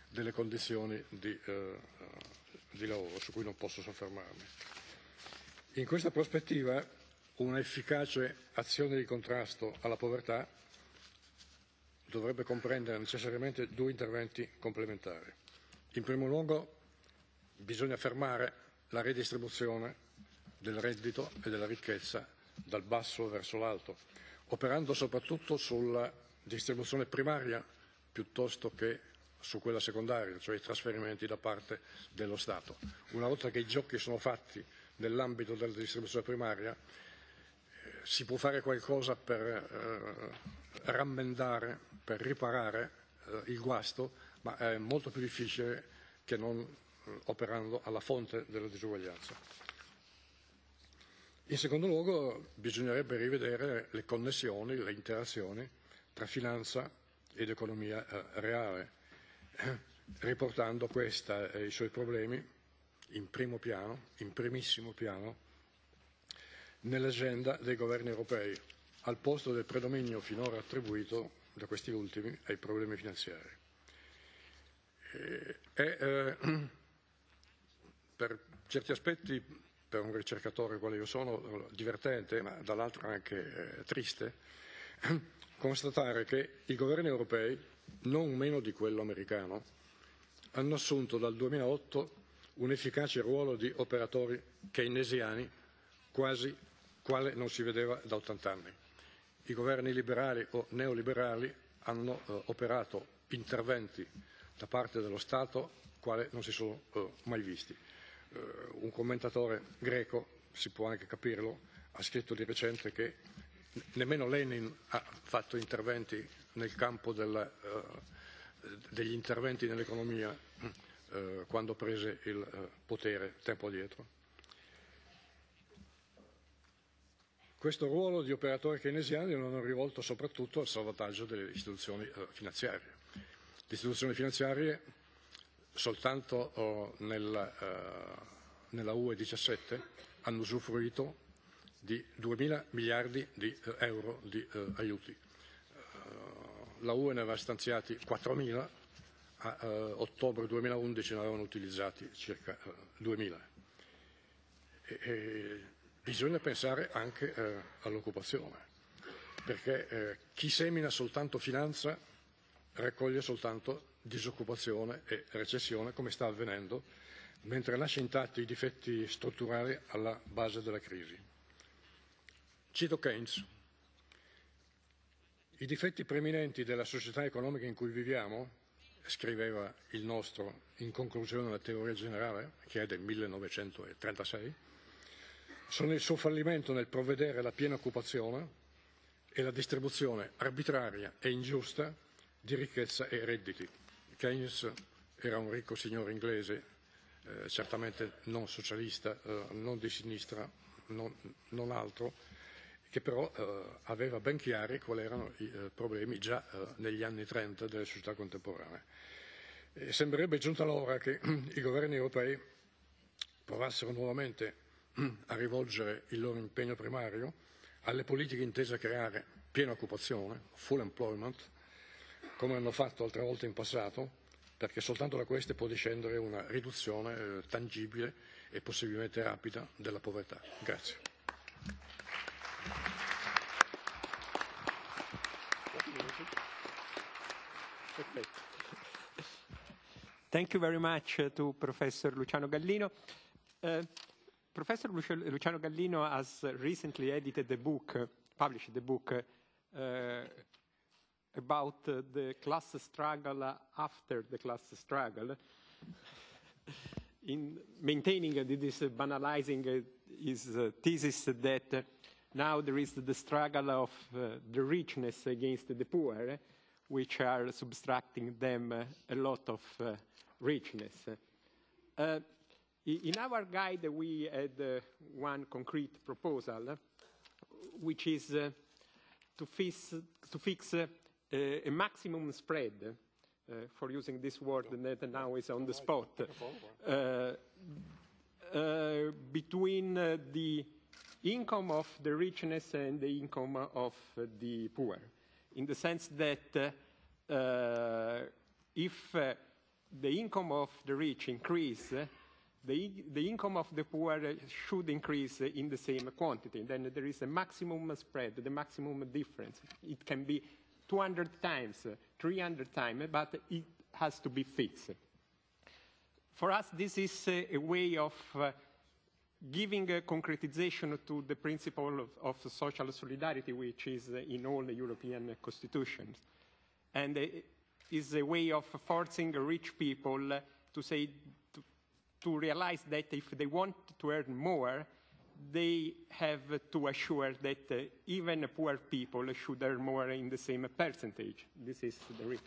delle condizioni di lavoro, su cui non posso soffermarmi. In questa prospettiva, una efficace azione di contrasto alla povertà dovrebbe comprendere necessariamente due interventi complementari. In primo luogo, bisogna fermare la redistribuzione del reddito e della ricchezza dal basso verso l'alto, operando soprattutto sulla distribuzione primaria piuttosto che su quella secondaria, cioè i trasferimenti da parte dello Stato. Una volta che i giochi sono fatti nell'ambito della distribuzione primaria, si può fare qualcosa per rammendare, per riparare il guasto, ma è molto più difficile che non operando alla fonte della disuguaglianza. In secondo luogo, bisognerebbe rivedere le connessioni, le interazioni tra finanza ed economia reale, riportando questa e i suoi problemi in primissimo piano, nell'agenda dei governi europei, al posto del predominio finora attribuito da questi ultimi ai problemi finanziari. Per certi aspetti per un ricercatore quale io sono, divertente, ma dall'altro anche triste, constatare che i governi europei, non meno di quello americano, hanno assunto dal 2008 un efficace ruolo di operatori keynesiani, quasi quale non si vedeva da 80 anni. I governi liberali o neoliberali hanno operato interventi da parte dello Stato quale non si sono mai visti. Un commentatore greco, si può anche capirlo, ha scritto di recente che nemmeno Lenin ha fatto interventi nel campo degli interventi nell'economia quando prese il potere tempo addietro. Questo ruolo di operatore keynesiano lo hanno rivolto soprattutto al salvataggio delle istituzioni finanziarie. Le istituzioni finanziarie soltanto nella UE 17 hanno usufruito di 2.000 miliardi di euro di aiuti. La UE ne aveva stanziati 4.000, a ottobre 2011 ne avevano utilizzati circa 2.000. Bisogna pensare anche all'occupazione, perché chi semina soltanto finanza raccoglie soltanto disoccupazione e recessione, come sta avvenendo, mentre lascia intatti i difetti strutturali alla base della crisi. Cito Keynes. I difetti preminenti della società economica in cui viviamo, scriveva il nostro in conclusione alla teoria generale, che è del 1936, sono il suo fallimento nel provvedere alla piena occupazione e la distribuzione arbitraria e ingiusta di ricchezza e redditi. Keynes era un ricco signore inglese, certamente non socialista, non di sinistra, non altro, che però aveva ben chiari quali erano i problemi già negli anni 30 delle società contemporanee. E sembrerebbe giunta l'ora che i governi europei provassero nuovamente a rivolgere il loro impegno primario alle politiche intese a creare piena occupazione, full employment, come hanno fatto altre volte in passato, perché soltanto da queste può discendere una riduzione tangibile e possibilmente rapida della povertà. Grazie. Thank you very much to Professor Luciano Gallino. Professor Luciano Gallino has recently edited a book, published a book about the class struggle after the class struggle, in maintaining this, banalizing his thesis that now there is the struggle of the richness against the poor, which are subtracting them a lot of richness. In our guide, we had one concrete proposal, which is to fix a maximum spread, for using this word that now is on the spot, between the income of the richness and the income of the poor, in the sense that if the income of the rich increase, the income of the poor should increase in the same quantity. Then there is a maximum spread, the maximum difference. It can be 200 times, 300 times, but it has to be fixed. For us, this is a way of giving a concretization to the principle of social solidarity, which is in all the European constitutions. And is a way of forcing rich people to say, to realize that if they want to earn more, they have to assure that even poor people should earn more in the same percentage. This is the risk.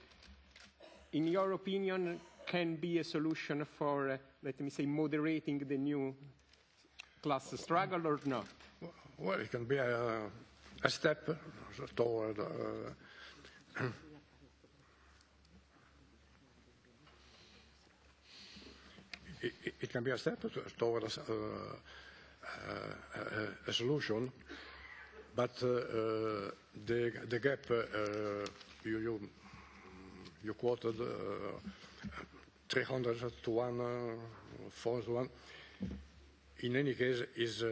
In your opinion, can be a solution for, let me say, moderating the new class struggle or not? Well, it can be a step toward... It can be a step toward a solution, but the gap you quoted, 300 to 1, 4 to 1, in any case is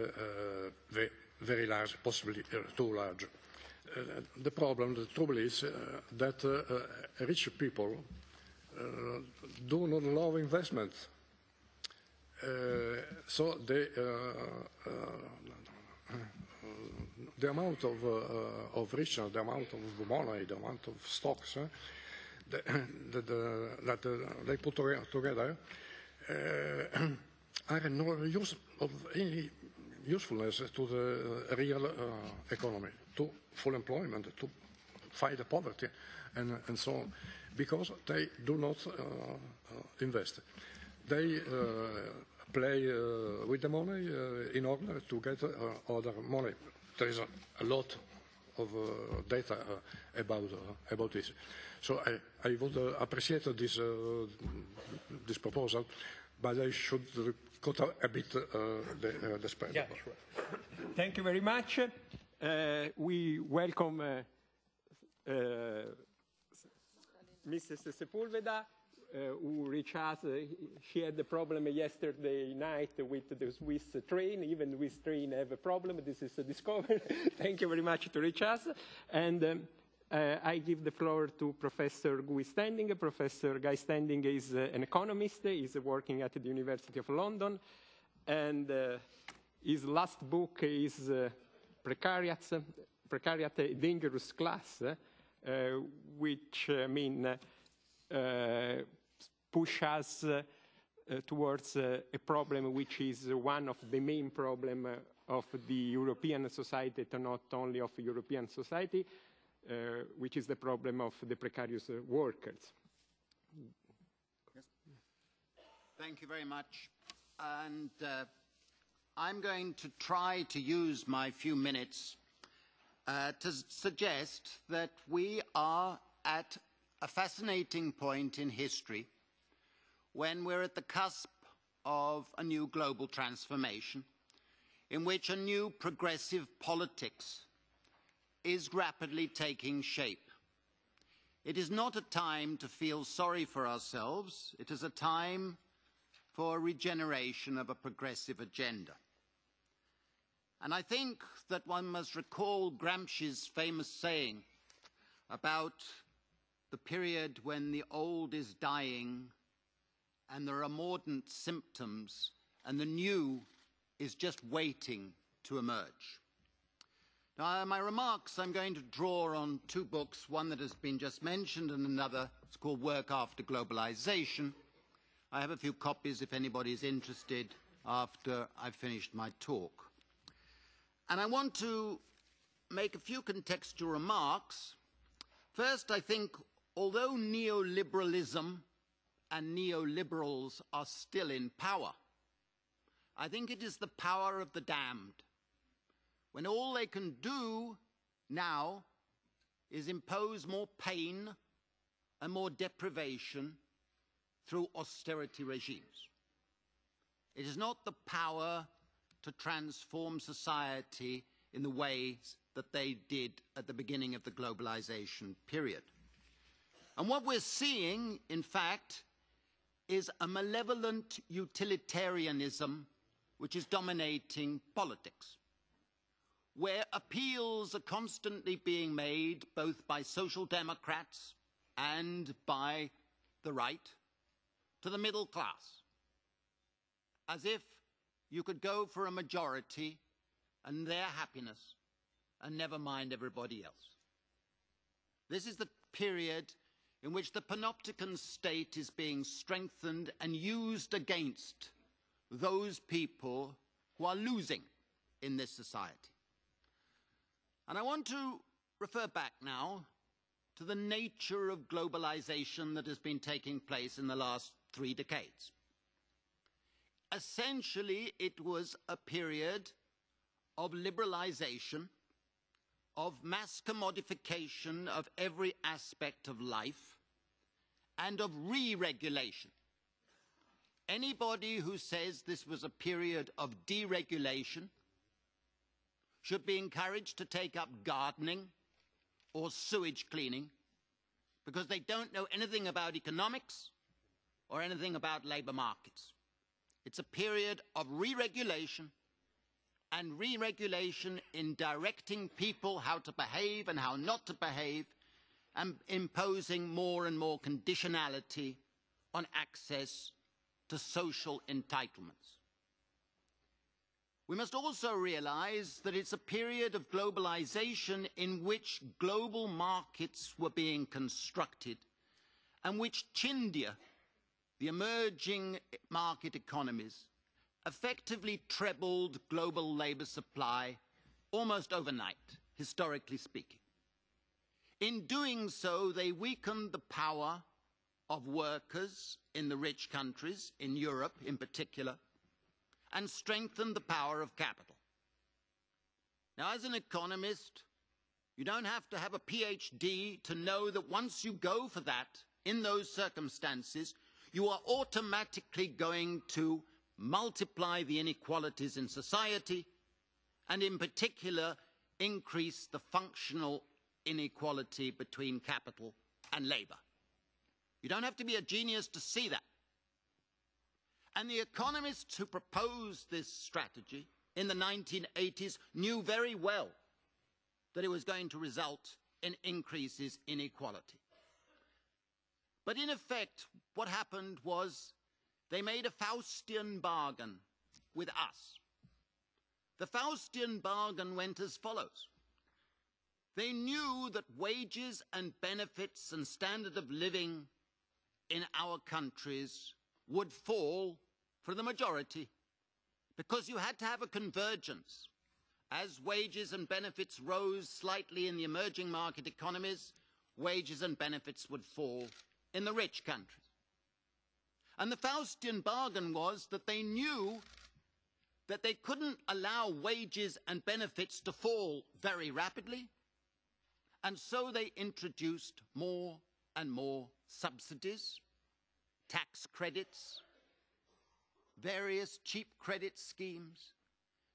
very large, possibly too large. The problem, the trouble is that rich people do not love investment. So the amount of riches, the amount of money, the amount of stocks that they put together are no use of any usefulness to the real economy, to full employment, to fight the poverty, and so on, because they do not invest. They play with the money in order to get other money. There is a lot of data about this. So I would appreciate this proposal, but I should cut a bit the spread. Yeah, sure. Thank you very much. We welcome Mrs. Sepúlveda, who reached us. She had the problem yesterday night with the Swiss train. Even the Swiss train have a problem. This is a discovery. Thank you very much to reach us. And I give the floor to Professor Guy Standing. Professor Guy Standing is an economist. He's working at the University of London. And his last book is Precariat, a Dangerous Class, which push us towards a problem which is one of the main problems of the European society, and not only of European society, which is the problem of the precarious workers. Yes. Thank you very much. And I'm going to try to use my few minutes to suggest that we are at a fascinating point in history when we're at the cusp of a new global transformation in which a new progressive politics is rapidly taking shape. It is not a time to feel sorry for ourselves. It is a time for a regeneration of a progressive agenda. And I think that one must recall Gramsci's famous saying about the period when the old is dying and there are mordant symptoms and the new is just waiting to emerge. Now, in my remarks, I'm going to draw on two books, one that has been just mentioned and another, it's called Work After Globalization. I have a few copies if anybody's interested after I've finished my talk. And I want to make a few contextual remarks. First, I think, although neoliberalism and neoliberals are still in power, I think it is the power of the damned, when all they can do now is impose more pain and more deprivation through austerity regimes. It is not the power to transform society in the ways that they did at the beginning of the globalization period. And what we're seeing, in fact, is a malevolent utilitarianism which is dominating politics, where appeals are constantly being made both by social democrats and by the right to the middle class, as if you could go for a majority and their happiness and never mind everybody else. This is the period in which the panopticon state is being strengthened and used against those people who are losing in this society. And I want to refer back now to the nature of globalization that has been taking place in the last 3 decades. Essentially, it was a period of liberalization, of mass commodification of every aspect of life, and of re-regulation. Anybody who says this was a period of deregulation should be encouraged to take up gardening or sewage cleaning, because they don't know anything about economics or anything about labor markets. It's a period of re-regulation, and re-regulation in directing people how to behave and how not to behave, and imposing more and more conditionality on access to social entitlements. We must also realize that it's a period of globalization in which global markets were being constructed and which Chindia, the emerging market economies, effectively trebled global labor supply almost overnight, historically speaking. In doing so, they weakened the power of workers in the rich countries, in Europe in particular, and strengthened the power of capital. Now, as an economist, you don't have to have a PhD to know that once you go for that, in those circumstances, you are automatically going to multiply the inequalities in society, and in particular, increase the functional inequality between capital and labor. You don't have to be a genius to see that. And the economists who proposed this strategy in the 1980s knew very well that it was going to result in increases in inequality. But in effect, what happened was they made a Faustian bargain with us. The Faustian bargain went as follows. They knew that wages and benefits and standard of living in our countries would fall for the majority, because you had to have a convergence. As wages and benefits rose slightly in the emerging market economies, wages and benefits would fall in the rich countries. And the Faustian bargain was that they knew that they couldn't allow wages and benefits to fall very rapidly, and so they introduced more and more subsidies, tax credits, various cheap credit schemes,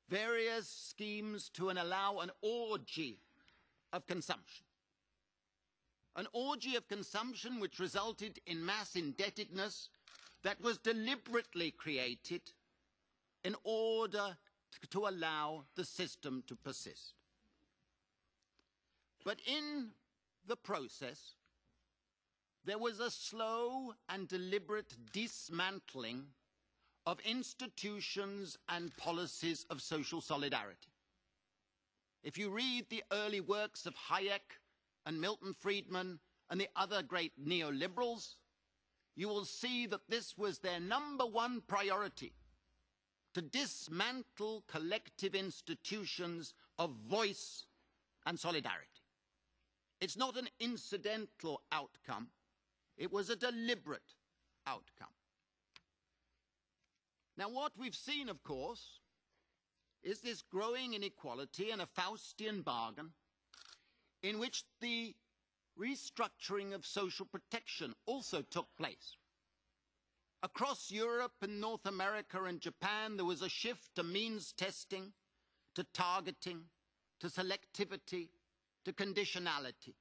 various schemes to allow an orgy of consumption. An orgy of consumption which resulted in mass indebtedness that was deliberately created in order to allow the system to persist. But in the process, there was a slow and deliberate dismantling of institutions and policies of social solidarity. If you read the early works of Hayek and Milton Friedman and the other great neoliberals, you will see that this was their number one priority, to dismantle collective institutions of voice and solidarity. It's not an incidental outcome. It was a deliberate outcome. Now, what we've seen, of course, is this growing inequality and a Faustian bargain in which the restructuring of social protection also took place. Across Europe and North America and Japan, there was a shift to means testing, to targeting, to selectivity, to conditionality,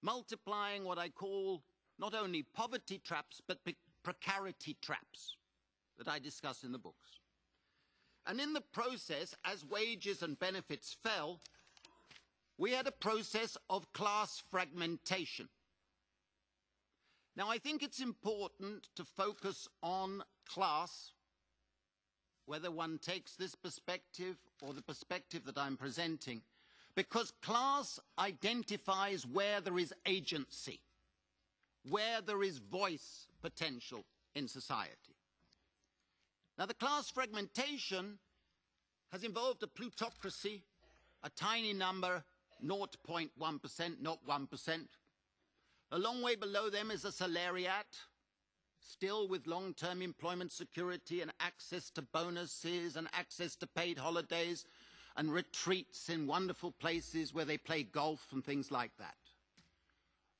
multiplying what I call not only poverty traps, but precarity traps that I discuss in the books. And in the process, as wages and benefits fell, we had a process of class fragmentation. Now, I think it's important to focus on class, whether one takes this perspective or the perspective that I'm presenting, because class identifies where there is agency, where there is voice potential in society. Now, the class fragmentation has involved a plutocracy, a tiny number, 0.1%, not 1%. A long way below them is a salariat, still with long-term employment security and access to bonuses and access to paid holidays, and retreats in wonderful places where they play golf and things like that.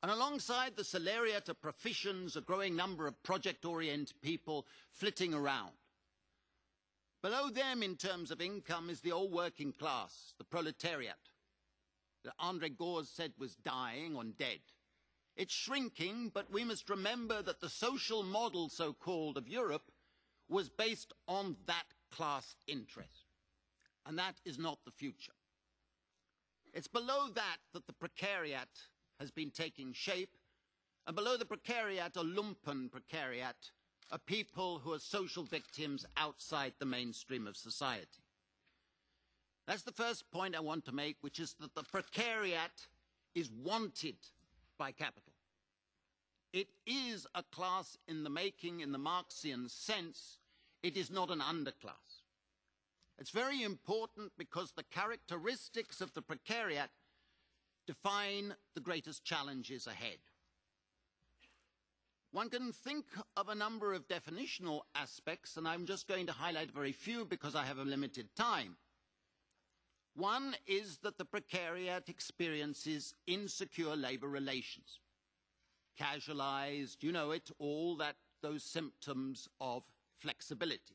And alongside the salariat of professions, a growing number of project-oriented people flitting around. Below them, in terms of income, is the old working class, the proletariat, that André Gorz said was dying or dead. It's shrinking, but we must remember that the social model, so-called, of Europe was based on that class interest. And that is not the future. It's below that that the precariat has been taking shape, and below the precariat, a lumpen precariat, are people who are social victims outside the mainstream of society. That's the first point I want to make, which is that the precariat is wanted by capital. It is a class in the making, in the Marxian sense. It is not an underclass. It's very important because the characteristics of the precariat define the greatest challenges ahead. One can think of a number of definitional aspects, and I'm just going to highlight very few because I have a limited time. One is that the precariat experiences insecure labor relations. Casualized, you know it, all that, those symptoms of flexibility.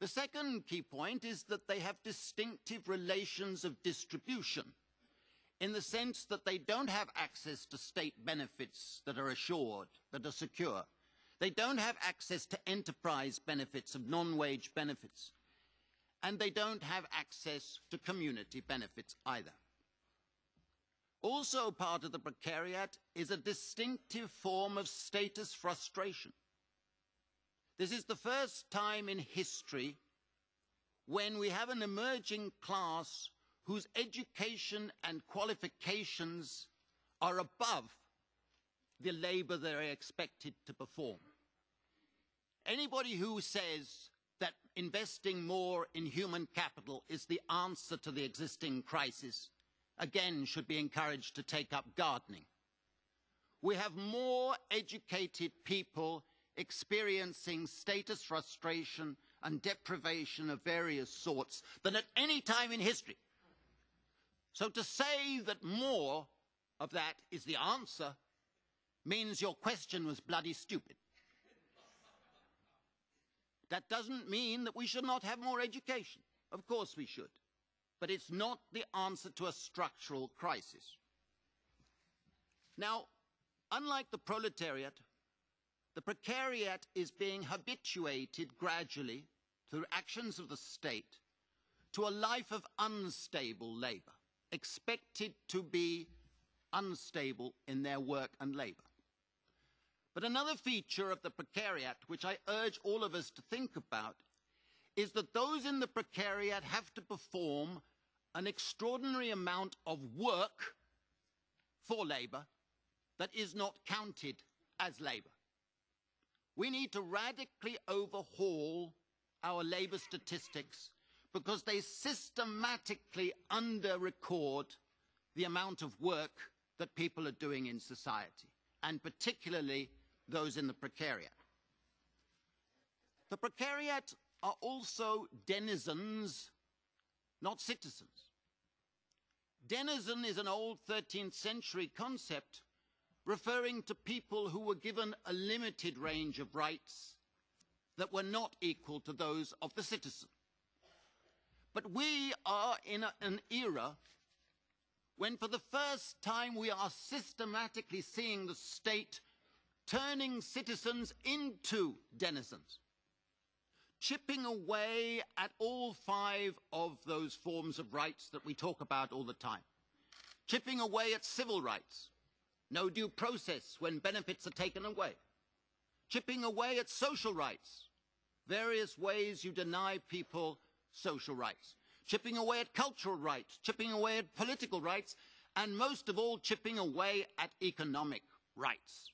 The second key point is that they have distinctive relations of distribution, in the sense that they don't have access to state benefits that are assured, that are secure. They don't have access to enterprise benefits, of non-wage benefits. And they don't have access to community benefits either. Also part of the precariat is a distinctive form of status frustration. This is the first time in history when we have an emerging class whose education and qualifications are above the labor they're expected to perform. Anybody who says that investing more in human capital is the answer to the existing crisis, again, should be encouraged to take up gardening. We have more educated people experiencing status frustration and deprivation of various sorts than at any time in history. So to say that more of that is the answer means your question was bloody stupid. That doesn't mean that we should not have more education. Of course we should. But it's not the answer to a structural crisis. Now, unlike the proletariat, the precariat is being habituated gradually through actions of the state to a life of unstable labor, expected to be unstable in their work and labor. But another feature of the precariat, which I urge all of us to think about, is that those in the precariat have to perform an extraordinary amount of work for labor that is not counted as labor. We need to radically overhaul our labor statistics because they systematically under-record the amount of work that people are doing in society, and particularly those in the precariat. The precariat are also denizens, not citizens. Denizen is an old 13th century concept referring to people who were given a limited range of rights that were not equal to those of the citizen. But we are in an era when for the first time we are systematically seeing the state turning citizens into denizens, chipping away at all five of those forms of rights that we talk about all the time, chipping away at civil rights, no due process when benefits are taken away, chipping away at social rights, various ways you deny people social rights, chipping away at cultural rights, chipping away at political rights, and most of all, chipping away at economic rights.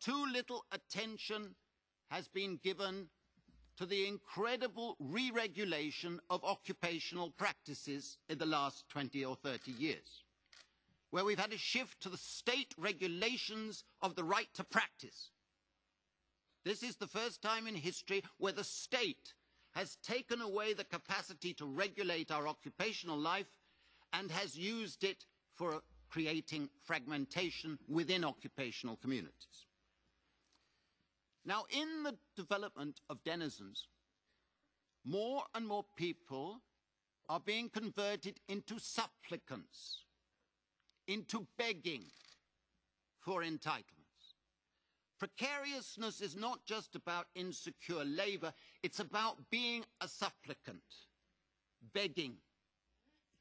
Too little attention has been given to the incredible re-regulation of occupational practices in the last 20 or 30 years, where we've had a shift to the state regulations of the right to practice. This is the first time in history where the state has taken away the capacity to regulate our occupational life and has used it for creating fragmentation within occupational communities. Now, in the development of denizens, more and more people are being converted into supplicants, into begging for entitlements. Precariousness is not just about insecure labor, it's about being a supplicant, begging,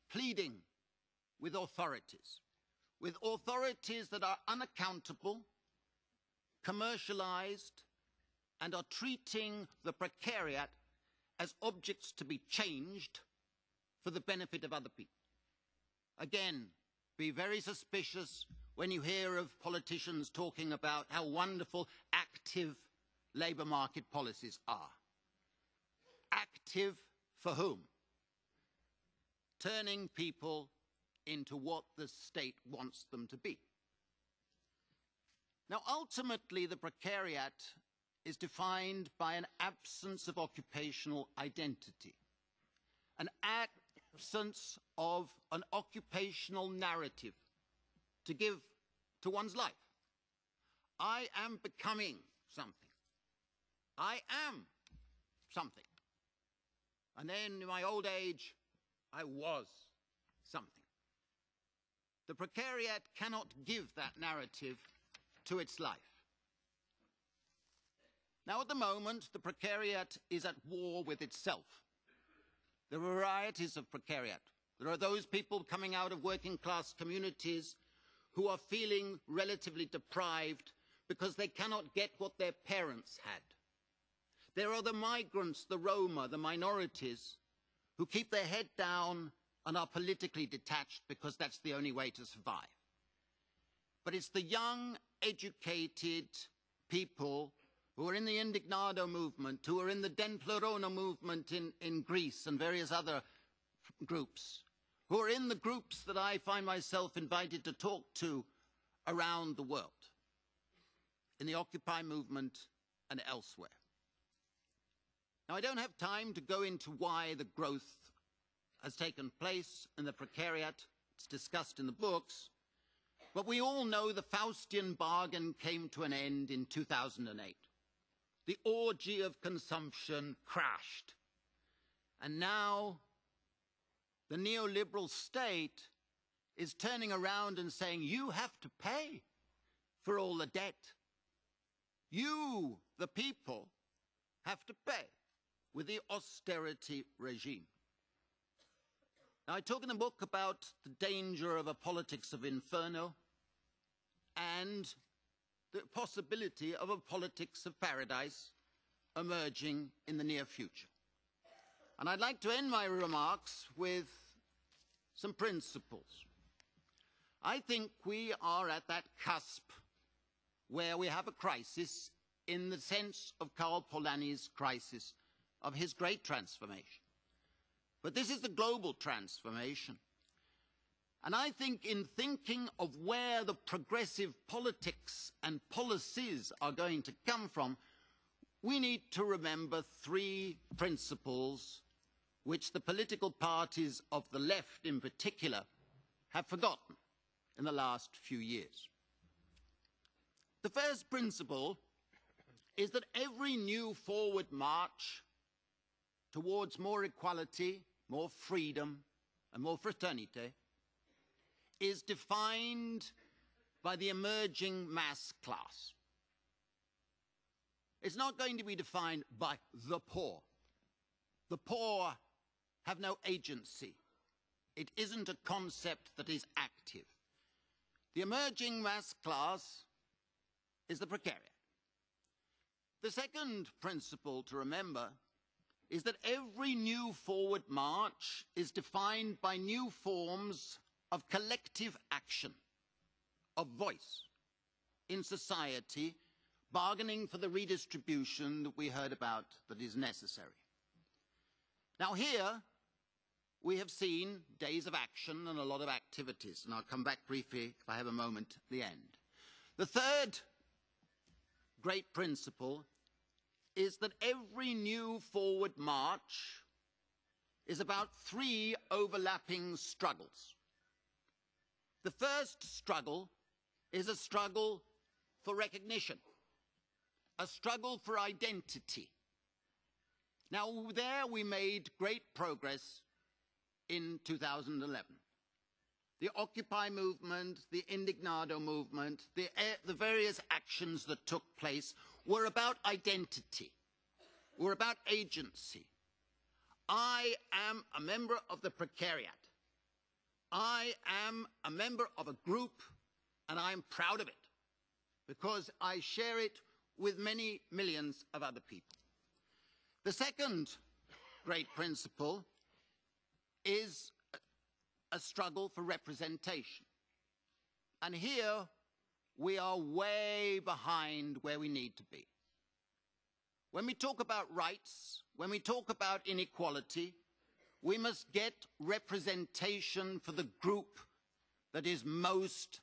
pleading with authorities that are unaccountable, commercialized, and are treating the precariat as objects to be changed for the benefit of other people. Again, be very suspicious when you hear of politicians talking about how wonderful active labour market policies are. Active for whom? Turning people into what the state wants them to be. Now, ultimately, the precariat is defined by an absence of occupational identity, an absence of an occupational narrative to give to one's life. I am becoming something. I am something. And then in my old age, I was something. The precariat cannot give that narrative to its life. Now, at the moment, the precariat is at war with itself. There are varieties of precariat. There are those people coming out of working-class communities who are feeling relatively deprived because they cannot get what their parents had. There are the migrants, the Roma, the minorities, who keep their head down and are politically detached because that's the only way to survive. But it's the young, educated people who are in the Indignado movement, who are in the Den Plurona movement in Greece and various other groups, who are in the groups that I find myself invited to talk to around the world, in the Occupy movement and elsewhere. Now, I don't have time to go into why the growth has taken place in the precariat. It's discussed in the books. But we all know the Faustian bargain came to an end in 2008. The orgy of consumption crashed. And now the neoliberal state is turning around and saying, you have to pay for all the debt. You, the people, have to pay with the austerity regime. Now, I talk in the book about the danger of a politics of inferno and the possibility of a politics of paradise emerging in the near future. And I'd like to end my remarks with some principles. I think we are at that cusp where we have a crisis in the sense of Karl Polanyi's crisis, of his great transformation. But this is the global transformation. And I think in thinking of where the progressive politics and policies are going to come from, we need to remember three principles which the political parties of the left in particular have forgotten in the last few years. The first principle is that every new forward march towards more equality, more freedom, and more fraternity is defined by the emerging mass class. It's not going to be defined by the poor. The poor have no agency. It isn't a concept that is active. The emerging mass class is the precariat. The second principle to remember is that every new forward march is defined by new forms of collective action, of voice in society, bargaining for the redistribution that we heard about that is necessary. Now here, we have seen days of action and a lot of activities, and I'll come back briefly, if I have a moment, at the end. The third great principle is that every new forward march is about three overlapping struggles. The first struggle is a struggle for recognition, a struggle for identity. Now, there we made great progress in 2011. the Occupy movement, the Indignado movement, the various actions that took place were about identity, were about agency. I am a member of the precariat. I am a member of a group, and I am proud of it, because I share it with many millions of other people. The second great principle is a struggle for representation. And here we are way behind where we need to be. When we talk about rights, when we talk about inequality, we must get representation for the group that is most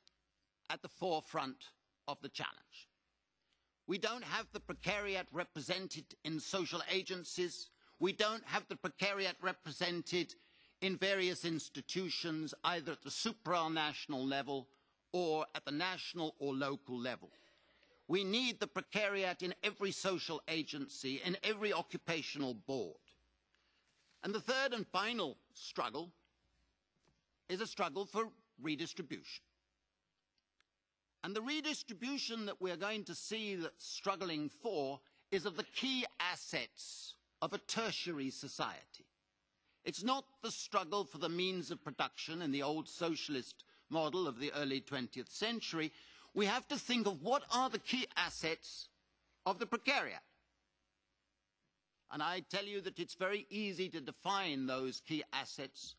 at the forefront of the challenge. We don't have the precariat represented in social agencies. We don't have the precariat represented in various institutions, either at the supranational level or at the national or local level. We need the precariat in every social agency, in every occupational board. And the third and final struggle is a struggle for redistribution. And the redistribution that we're going to see that's struggling for is of the key assets of a tertiary society. It's not the struggle for the means of production in the old socialist model of the early 20th century. We have to think of what are the key assets of the precariat. And I tell you that it's very easy to define those key assets.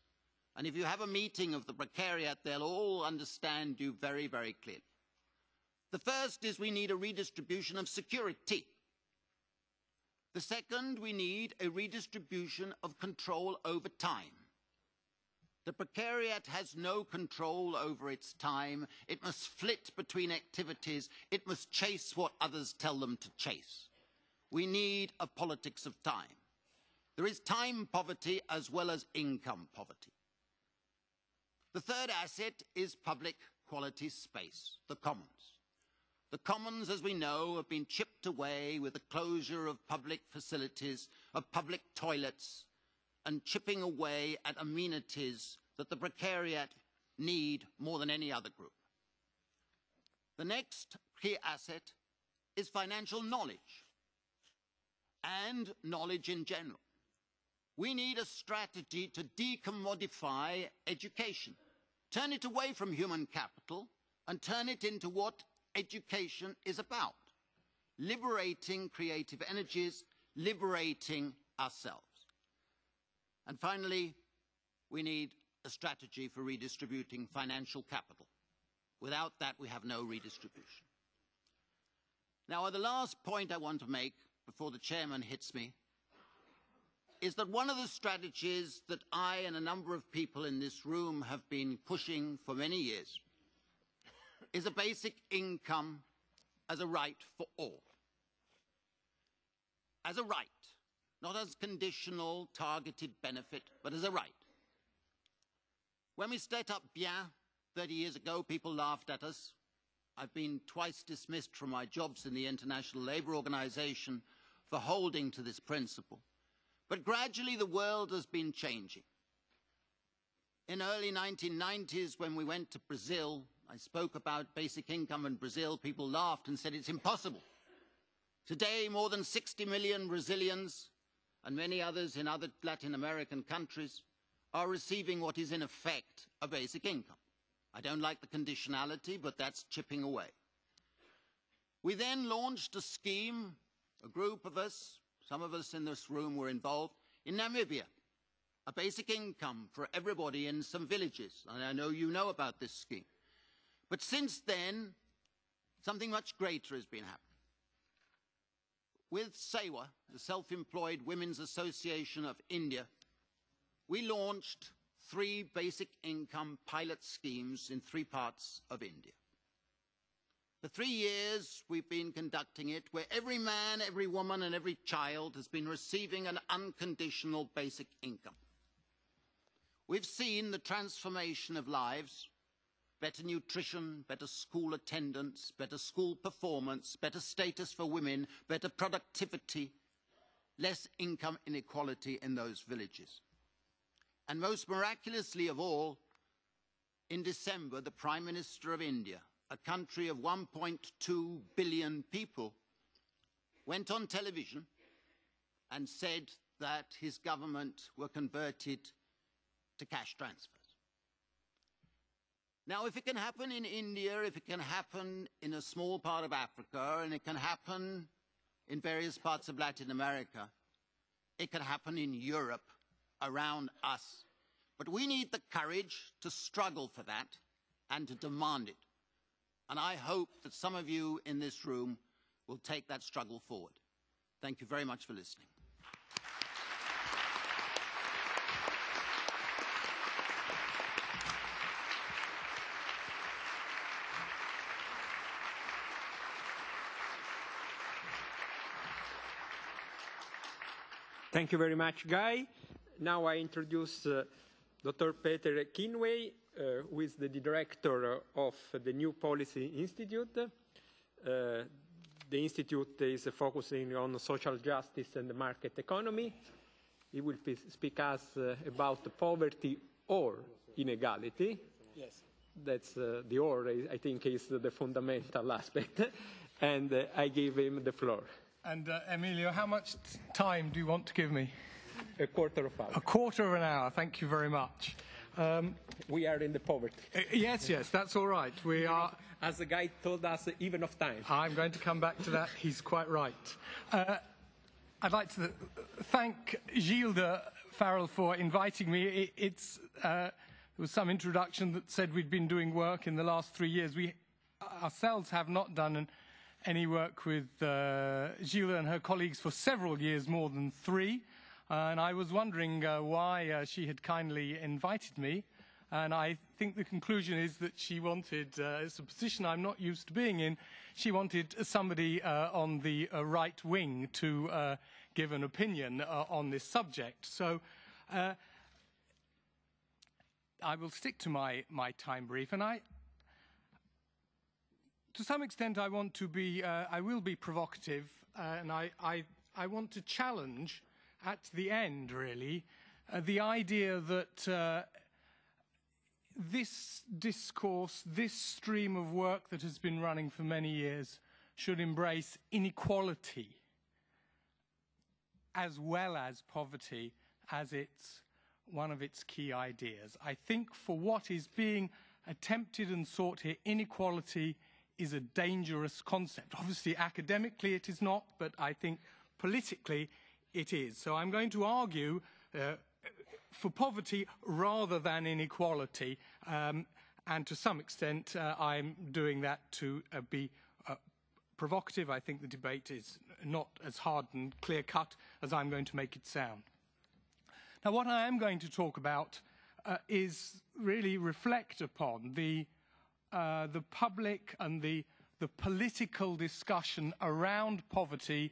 And if you have a meeting of the precariat, they'll all understand you very, very clearly. The first is we need a redistribution of security. The second, we need a redistribution of control over time. The precariat has no control over its time. It must flit between activities. It must chase what others tell them to chase. We need a politics of time. There is time poverty as well as income poverty. The third asset is public quality space, the commons. The commons, as we know, have been chipped away with the closure of public facilities, of public toilets, and chipping away at amenities that the precariat need more than any other group. The next key asset is financial knowledge, and knowledge in general. We need a strategy to decommodify education, turn it away from human capital, and turn it into what education is about: liberating creative energies, liberating ourselves. And finally, we need a strategy for redistributing financial capital. Without that, we have no redistribution. Now, the last point I want to make before the chairman hits me is that one of the strategies that I and a number of people in this room have been pushing for many years is a basic income as a right for all. As a right, not as conditional, targeted benefit, but as a right. When we set up Bien 30 years ago, people laughed at us. I've been twice dismissed from my jobs in the International Labour Organization for holding to this principle. But gradually the world has been changing. In the early 1990s, when we went to Brazil, I spoke about basic income in Brazil. People laughed and said it's impossible. Today, more than 60 million Brazilians and many others in other Latin American countries are receiving what is in effect a basic income. I don't like the conditionality, but that's chipping away. We then launched a scheme, a group of us, some of us in this room were involved, in Namibia, a basic income for everybody in some villages. And I know you know about this scheme. But since then, something much greater has been happening. With SEWA, the Self-Employed Women's Association of India, we launched 3 basic income pilot schemes in 3 parts of India. For 3 years, we've been conducting it, where every man, every woman, and every child has been receiving an unconditional basic income. We've seen the transformation of lives. Better nutrition, better school attendance, better school performance, better status for women, better productivity, less income inequality in those villages. And most miraculously of all, In December, the Prime Minister of India, a country of 1.2 billion people, went on television and said that his government were converted to cash transfers. Now, if it can happen in India, if it can happen in a small part of Africa, and it can happen in various parts of Latin America, it can happen in Europe around us. But we need the courage to struggle for that and to demand it. And I hope that some of you in this room will take that struggle forward. Thank you very much for listening. Thank you very much, Guy. Now I introduce Dr. Peter Kenway, who is the director of the New Policy Institute. The institute is focusing on social justice and the market economy. He will speak us about poverty or inequality. Yes. That's the or, I think, is the fundamental aspect. And I give him the floor. And Emilio, how much time do you want to give me? A quarter of an hour. A quarter of an hour, thank you very much. We are in the poverty. Yes, yes, that's all right. We are, as the guy told us, even of time. I'm going to come back to that, he's quite right. I'd like to thank Gilda Farrell for inviting me. There was some introduction that said we'd been doing work in the last 3 years. We ourselves have not done any work with Gilda and her colleagues for several years, more than three. And I was wondering why she had kindly invited me. And I think the conclusion is that she wanted, it's a position I'm not used to being in, she wanted somebody on the right wing to give an opinion on this subject. So I will stick to my time brief. And to some extent, I want to be, I will be provocative, and I want to challenge at the end, really, the idea that this discourse, this stream of work that has been running for many years should embrace inequality as well as poverty as one of its key ideas. I think for what is being attempted and sought here, inequality is a dangerous concept. Obviously, academically it is not, but I think politically it is. So I'm going to argue for poverty rather than inequality, and to some extent I'm doing that to be provocative. I think the debate is not as hard and clear-cut as I'm going to make it sound. Now, what I am going to talk about is really reflect upon the public and the political discussion around poverty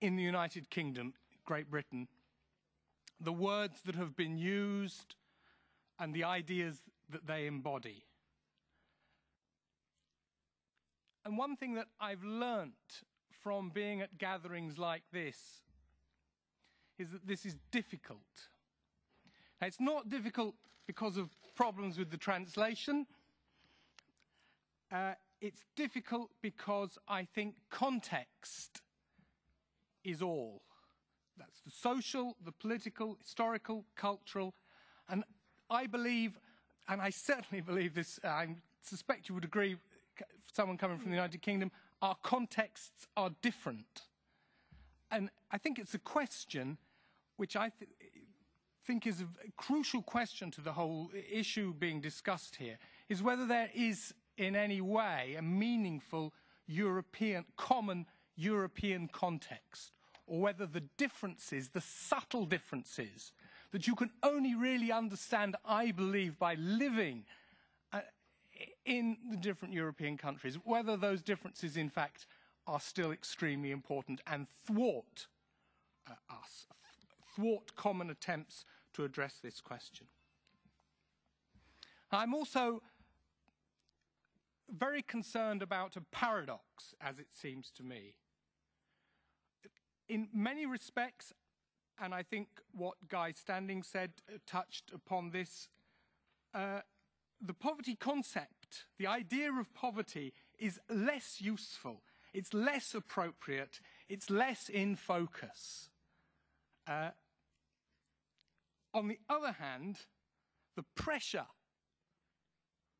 in the United Kingdom, Great Britain, the words that have been used and the ideas that they embody. And one thing that I've learnt from being at gatherings like this is that this is difficult. Now, it's not difficult because of problems with the translation. It's difficult because I think context is all. That's the social, the political, historical, cultural, and I believe, and I certainly believe this, I suspect you would agree, someone coming from the United Kingdom, our contexts are different. And I think it's a question which I think is a crucial question to the whole issue being discussed here, is whether there is in any way a meaningful European, common European context, or whether the differences, the subtle differences that you can only really understand, I believe, by living in the different European countries, whether those differences in fact are still extremely important and thwart us, thwart common attempts to address this question. I'm also very concerned about a paradox, as it seems to me. In many respects, and I think what Guy Standing said touched upon this, the poverty concept, the idea of poverty, is less useful. It's less appropriate. It's less in focus. On the other hand, the pressure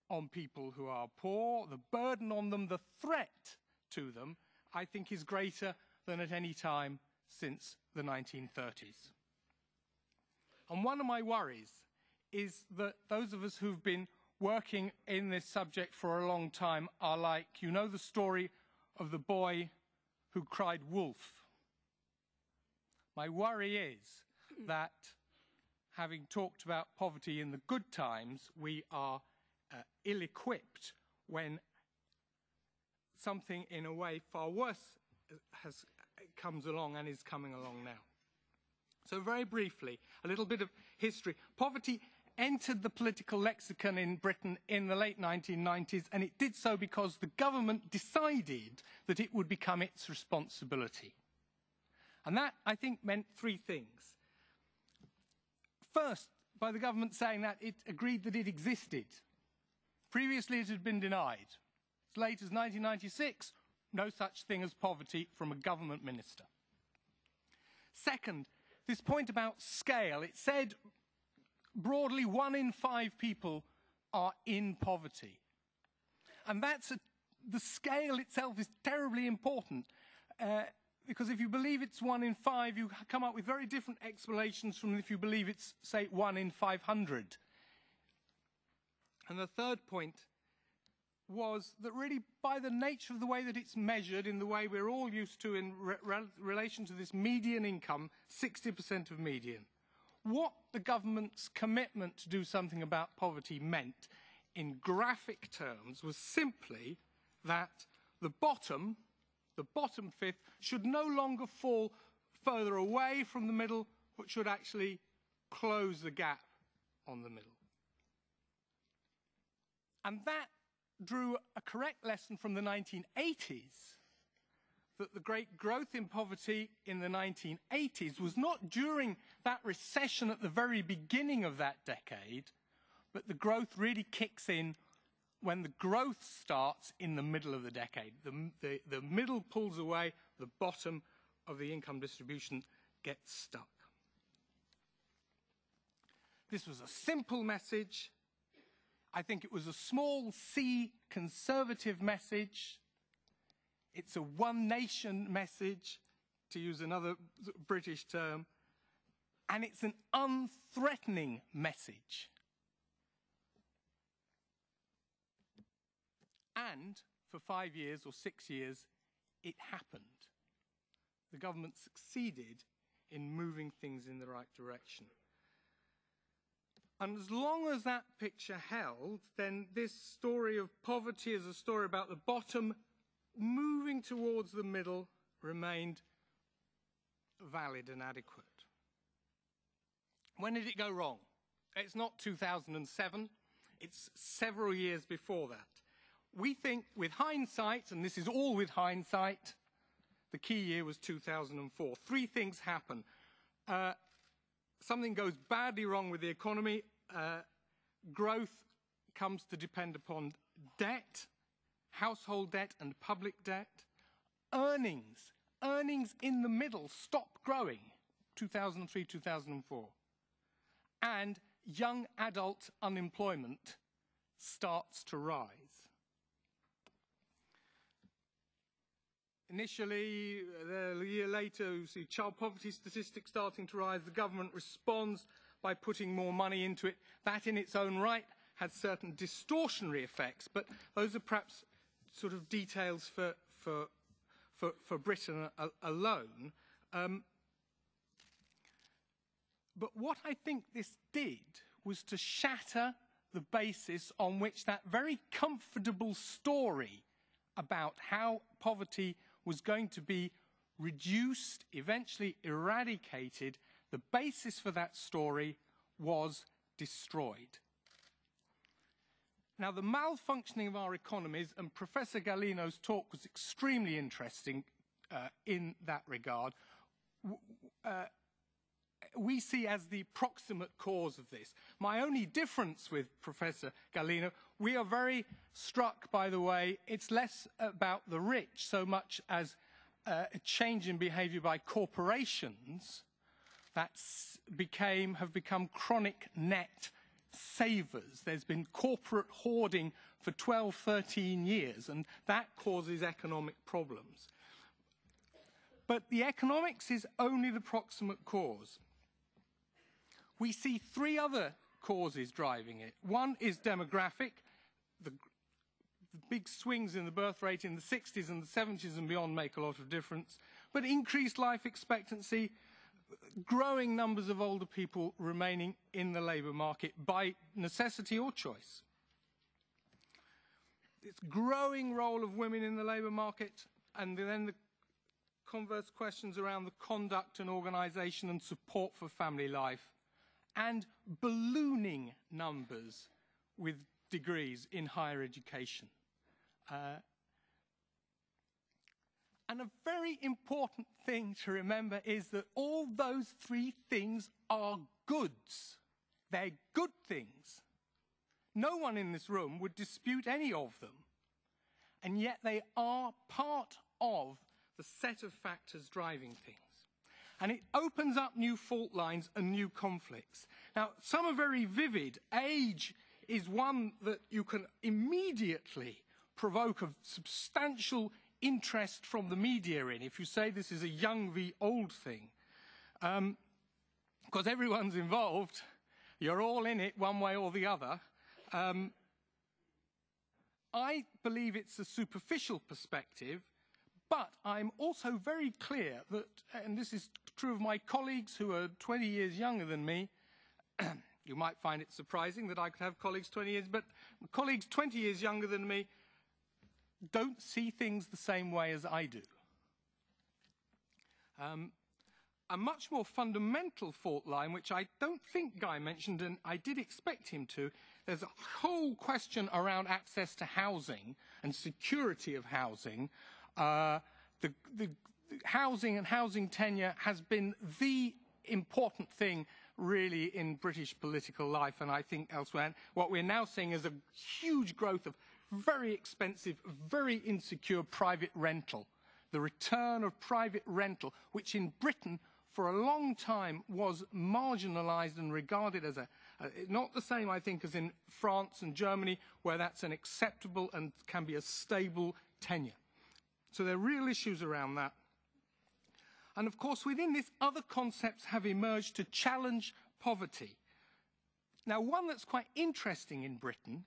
on people who are poor, the burden on them, the threat to them, I think is greater than at any time since the 1930s. And one of my worries is that those of us who've been working in this subject for a long time are like, you know the story of the boy who cried wolf. My worry is that, having talked about poverty in the good times, we are ill-equipped when something in a way far worse comes along and is coming along now. So very briefly, a little bit of history. Poverty entered the political lexicon in Britain in the late 1990s, and it did so because the government decided that it would become its responsibility. And that, I think, meant three things. First, by the government saying that, it agreed that it existed. Previously, it had been denied. As late as 1996, no such thing as poverty from a government minister. Second, this point about scale. It said, broadly, 1 in 5 people are in poverty. And that's the scale itself is terribly important. Because if you believe it's 1 in 5, you come up with very different explanations from if you believe it's, say, 1 in 500. And the third point was that really by the nature of the way that it's measured, in the way we're all used to in relation to this median income, 60% of median, what the government's commitment to do something about poverty meant in graphic terms was simply that the bottom fifth should no longer fall further away from the middle, but should actually close the gap on the middle. And that drew a correct lesson from the 1980s, that the great growth in poverty in the 1980s was not during that recession at the very beginning of that decade, but the growth really kicks in when the growth starts in the middle of the decade. The middle pulls away, the bottom of the income distribution gets stuck. This was a simple message. I think it was a small C conservative message. It's a one nation message, to use another British term. And it's an unthreatening message. And for 5 years or 6 years, it happened. The government succeeded in moving things in the right direction. And as long as that picture held, then this story of poverty as a story about the bottom moving towards the middle remained valid and adequate. When did it go wrong? It's not 2007. It's several years before that. We think with hindsight, and this is all with hindsight, the key year was 2004. Three things happen. Something goes badly wrong with the economy. Growth comes to depend upon debt, household debt and public debt. Earnings in the middle stop growing, 2003, 2004. And young adult unemployment starts to rise. Initially, a year later, we see child poverty statistics starting to rise. The government responds by putting more money into it. That in its own right had certain distortionary effects, but those are perhaps sort of details for Britain alone. But what I think this did was to shatter the basis on which that very comfortable story about how poverty was going to be reduced, eventually eradicated. The basis for that story was destroyed. Now, the malfunctioning of our economies, and Professor Gallino's talk was extremely interesting in that regard, we see as the proximate cause of this. My only difference with Professor Gallino, we are very struck by the way it's less about the rich so much as a change in behavior by corporations that have become chronic net savers. There's been corporate hoarding for 12, 13 years, and that causes economic problems. But the economics is only the proximate cause. We see three other causes driving it. One is demographic, the big swings in the birth rate in the 60s and the 70s and beyond make a lot of difference, but increased life expectancy, growing numbers of older people remaining in the labour market by necessity or choice. It's growing role of women in the labour market, and then the converse questions around the conduct and organisation and support for family life, and ballooning numbers with degrees in higher education. And a very important thing to remember is that all those three things are goods. They're good things. No one in this room would dispute any of them. And yet they are part of the set of factors driving things. And it opens up new fault lines and new conflicts. Now, some are very vivid. Age is one that you can immediately provoke a substantial interest from the media in, if you say this is a young v old thing, because everyone's involved, you're all in it one way or the other. I believe it's a superficial perspective, but I'm also very clear that, and this is true of my colleagues who are 20 years younger than me, you might find it surprising that I could have colleagues 20 years, but colleagues 20 years younger than me don't see things the same way as I do. A much more fundamental fault line, which I don't think Guy mentioned, and I did expect him to, there's a whole question around access to housing and security of housing. The housing and housing tenure has been the important thing really in British political life, and I think elsewhere. And what we're now seeing is a huge growth of very expensive, very insecure private rental. The return of private rental, which in Britain for a long time was marginalised and regarded as not the same, I think, as in France and Germany, where that's an acceptable and can be a stable tenure. So there are real issues around that. And of course, within this, other concepts have emerged to challenge poverty. Now, one that's quite interesting in Britain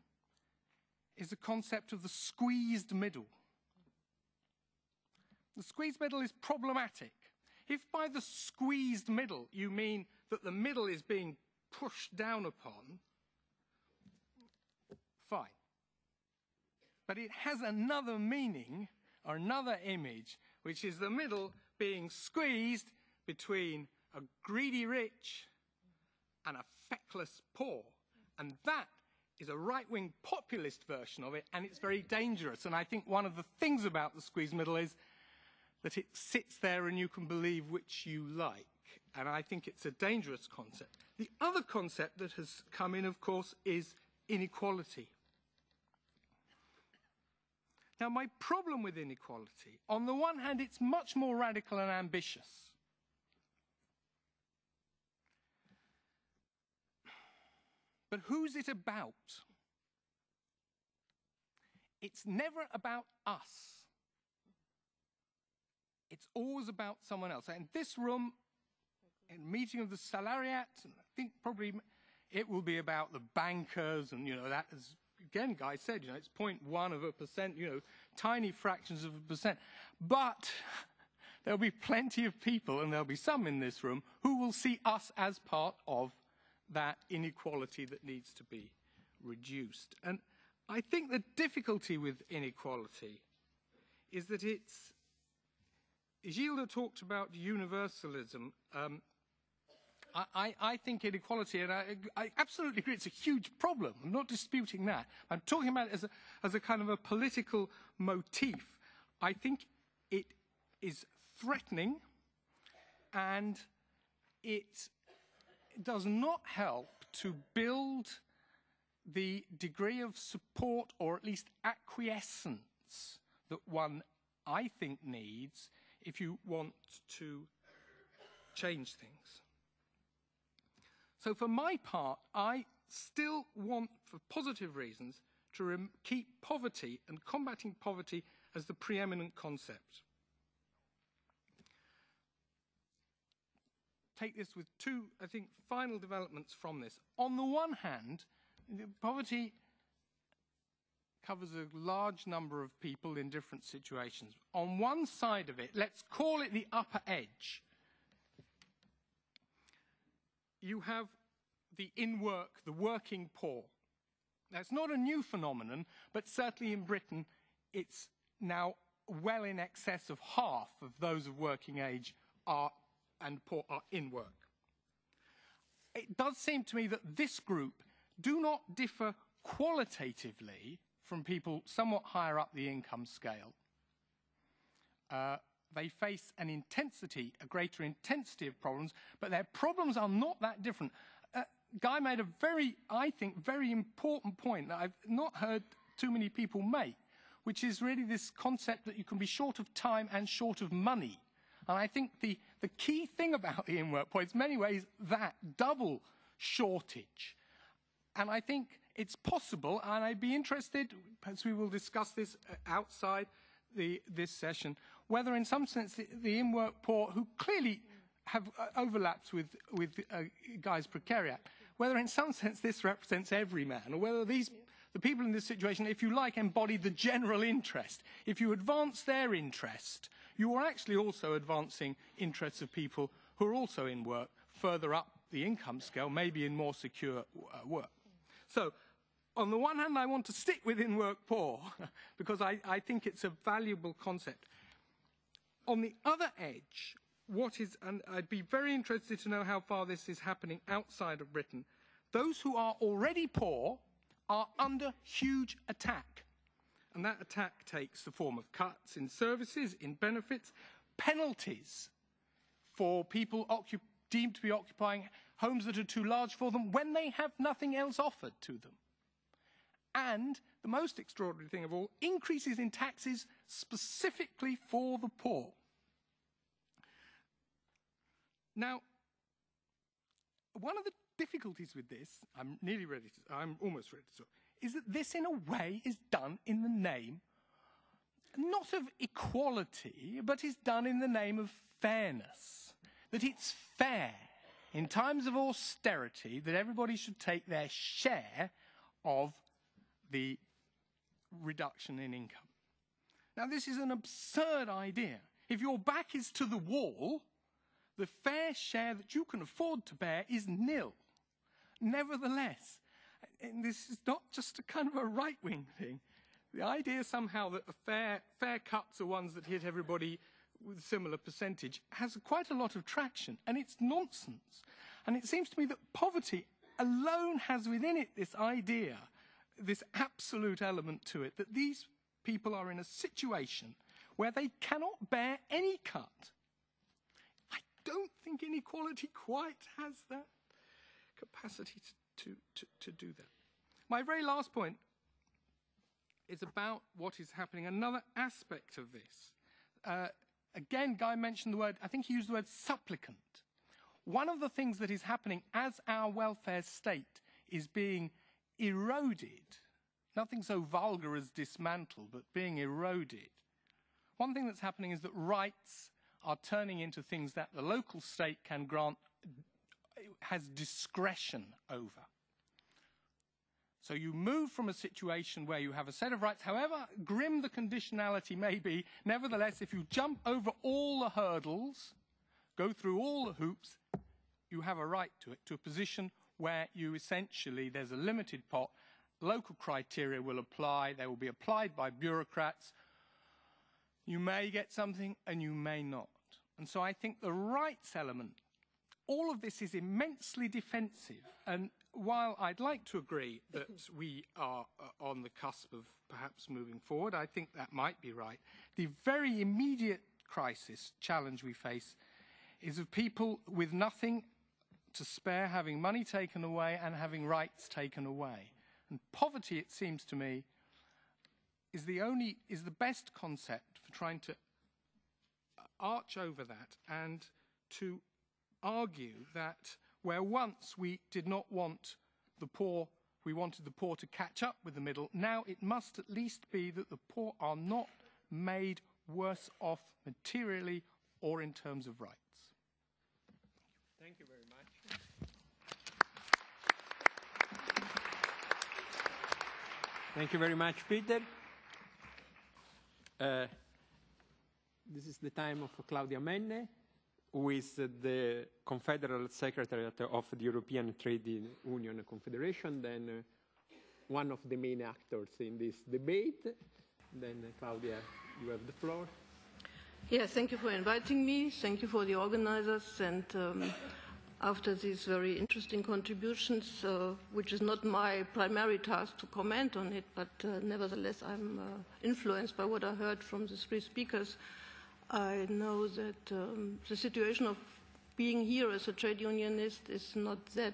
is the concept of the squeezed middle. The squeezed middle is problematic. If by the squeezed middle you mean that the middle is being pushed down upon, fine. But it has another meaning or another image, which is the middle being squeezed between a greedy rich and a feckless poor. And that is a right-wing populist version of it, and it's very dangerous. And I think one of the things about the squeezed middle is that it sits there and you can believe which you like. And I think it's a dangerous concept. The other concept that has come in, of course, is inequality. Now, my problem with inequality, on the one hand, it's much more radical and ambitious. But who's it about? It's never about us. It's always about someone else. And this room, in meeting of the salariat, and I think probably it will be about the bankers, and you know, that is, again, Guy said, you know, it's 0.1%, you know, tiny fractions of a percent. But there'll be plenty of people, and there'll be some in this room, who will see us as part of that inequality that needs to be reduced. And I think the difficulty with inequality is that it's, Gilda talked about universalism. I think inequality, and I absolutely agree, it's a huge problem. I'm not disputing that. I'm talking about it as a kind of a political motif. I think it is threatening, and it it does not help to build the degree of support or at least acquiescence that one, I think, needs if you want to change things. So for my part, I still want, for positive reasons, to keep poverty and combating poverty as the preeminent concept. Take this with two, I think, final developments from this. On the one hand, poverty covers a large number of people in different situations. On one side of it, let's call it the upper edge, you have the in-work, the working poor. That's not a new phenomenon, but certainly in Britain, it's now well in excess of half of those of working age are and poor are in work. It does seem to me that this group do not differ qualitatively from people somewhat higher up the income scale. They face an intensity, a greater intensity of problems, but their problems are not that different. Guy made a very, I think, very important point that I've not heard too many people make, which is really this concept that you can be short of time and short of money. And I think the key thing about the in-work poor is in many ways that double shortage. And I think it's possible, and I'd be interested, as we will discuss this outside this session, whether in some sense the in-work poor, who clearly have overlaps with Guy's precariat, whether in some sense this represents every man, or whether the people in this situation, if you like, embody the general interest. If you advance their interest, you are actually also advancing interests of people who are also in work further up the income scale, maybe in more secure work. So, on the one hand, I want to stick with in-work poor, because I think it's a valuable concept. On the other edge, what is, and I'd be very interested to know how far this is happening outside of Britain, those who are already poor are under huge attack. And that attack takes the form of cuts in services, in benefits, penalties for people deemed to be occupying homes that are too large for them when they have nothing else offered to them. And the most extraordinary thing of all, increases in taxes specifically for the poor. Now, one of the difficulties with this, I'm almost ready to talk, is that this in a way is done in the name, not of equality, but is done in the name of fairness. That it's fair, in times of austerity, that everybody should take their share of the reduction in income. Now, this is an absurd idea. If your back is to the wall, the fair share that you can afford to bear is nil. Nevertheless, and this is not just a kind of a right-wing thing, the idea somehow that fair cuts are ones that hit everybody with a similar percentage has quite a lot of traction, and it's nonsense. And it seems to me that poverty alone has within it this idea, this absolute element to it, that these people are in a situation where they cannot bear any cut. I don't think inequality quite has that capacity to do that. My very last point is about what is happening, another aspect of this. Again, Guy mentioned the word, I think he used the word supplicant. One of the things that is happening as our welfare state is being eroded, nothing so vulgar as dismantled, but being eroded. One thing that's happening is that rights are turning into things that the local state can grant, has discretion over. So you move from a situation where you have a set of rights, however grim the conditionality may be, nevertheless, if you jump over all the hurdles, go through all the hoops, you have a right to it, to a position where you essentially, there's a limited pot, local criteria will apply, they will be applied by bureaucrats, you may get something and you may not. And so I think the rights element, all of this is immensely defensive. And while I'd like to agree that we are on the cusp of perhaps moving forward, I think that might be right. The very immediate crisis, challenge we face is of people with nothing to spare, having money taken away and having rights taken away. And poverty, it seems to me, is the best concept for trying to arch over that and to argue that where once we did not want the poor, we wanted the poor to catch up with the middle, now it must at least be that the poor are not made worse off materially or in terms of rights. Thank you very much. Thank you very much, Peter. This is the time of Claudia Menne, who is the Confederal Secretary of the European Trade Union Confederation, then one of the main actors in this debate. Then Claudia, you have the floor. Yes, thank you for inviting me. Thank you for the organizers. And after these very interesting contributions, which is not my primary task to comment on it, but nevertheless, I'm influenced by what I heard from the three speakers. I know that the situation of being here as a trade unionist is not that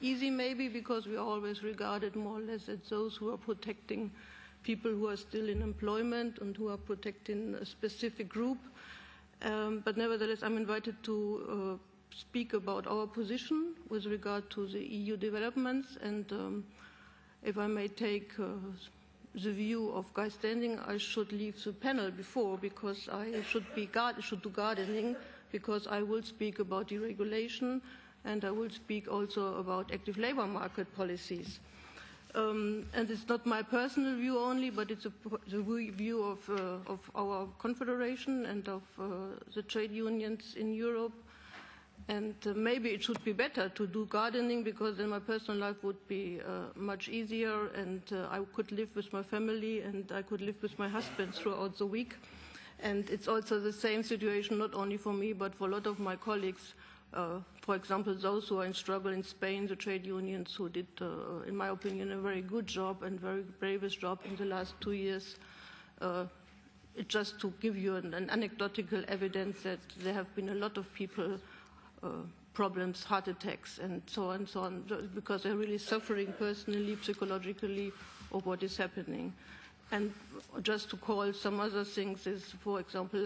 easy, maybe, because we are always regarded more or less as those who are protecting people who are still in employment and who are protecting a specific group. But nevertheless, I'm invited to speak about our position with regard to the EU developments. And if I may take the view of Guy Standing, I should leave the panel before, because I should do gardening, because I will speak about deregulation and I will speak also about active labor market policies. And it's not my personal view only, but it's the view of our confederation and of the trade unions in Europe. And maybe it should be better to do gardening, because then my personal life would be much easier, and I could live with my family and I could live with my husband throughout the week. And it's also the same situation, not only for me, but for a lot of my colleagues. For example, those who are in struggle in Spain, the trade unions who did, in my opinion, a very good job and very bravest job in the last 2 years. Just to give you an anecdotal evidence that there have been a lot of people, problems, heart attacks, and so on, because they're really suffering personally, psychologically, of what is happening. And just to call some other things is, for example,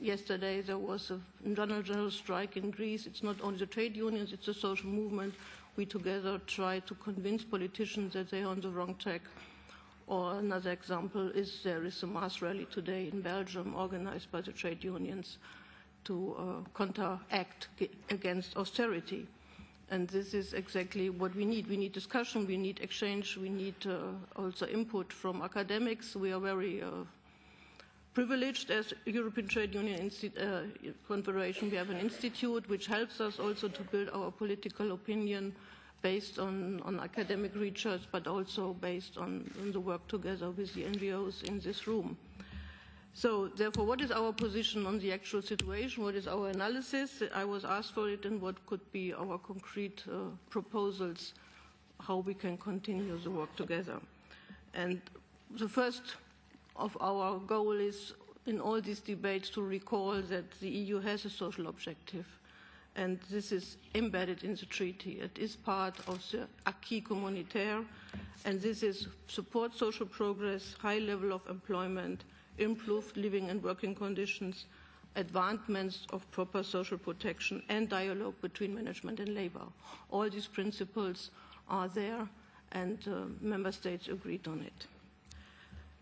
yesterday there was a general strike in Greece. It's not only the trade unions, it's a social movement. We together try to convince politicians that they're on the wrong track. Or another example is there is a mass rally today in Belgium organized by the trade unions to counteract against austerity. And this is exactly what we need. We need discussion, we need exchange, we need also input from academics. We are very privileged as European Trade Union Confederation. We have an institute which helps us also to build our political opinion based on academic research, but also based on the work together with the NGOs in this room. So, therefore, what is our position on the actual situation? What is our analysis? I was asked for it, and what could be our concrete proposals, how we can continue the work together. And the first of our goal is, in all these debates, to recall that the EU has a social objective, and this is embedded in the treaty. It is part of the acquis communautaire, and this is support social progress, high level of employment, improved living and working conditions, advancements of proper social protection, and dialogue between management and labor. All these principles are there, and member states agreed on it.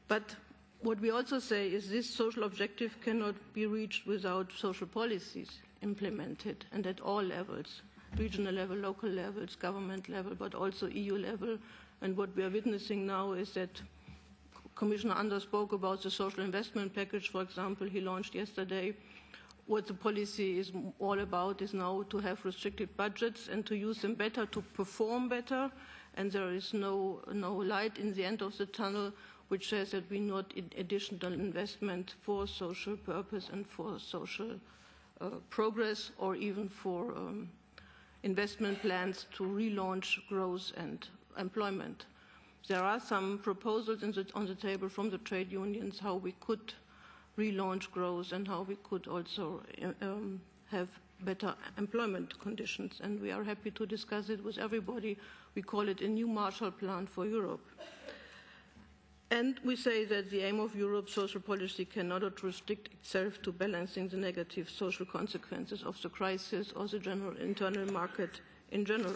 But what we also say is this social objective cannot be reached without social policies implemented, and at all levels, regional level, local levels, government level, but also EU level. And what we are witnessing now is that Commissioner Anders spoke about the social investment package, for example, he launched yesterday. What the policy is all about is now to have restricted budgets and to use them better, to perform better, and there is no light in the end of the tunnel which says that we need additional investment for social purpose and for social progress, or even for investment plans to relaunch growth and employment. There are some proposals on the table from the trade unions how we could relaunch growth and how we could also have better employment conditions, and we are happy to discuss it with everybody. We call it a new Marshall Plan for Europe. And we say that the aim of Europe's social policy cannot restrict itself to balancing the negative social consequences of the crisis or the general internal market in general.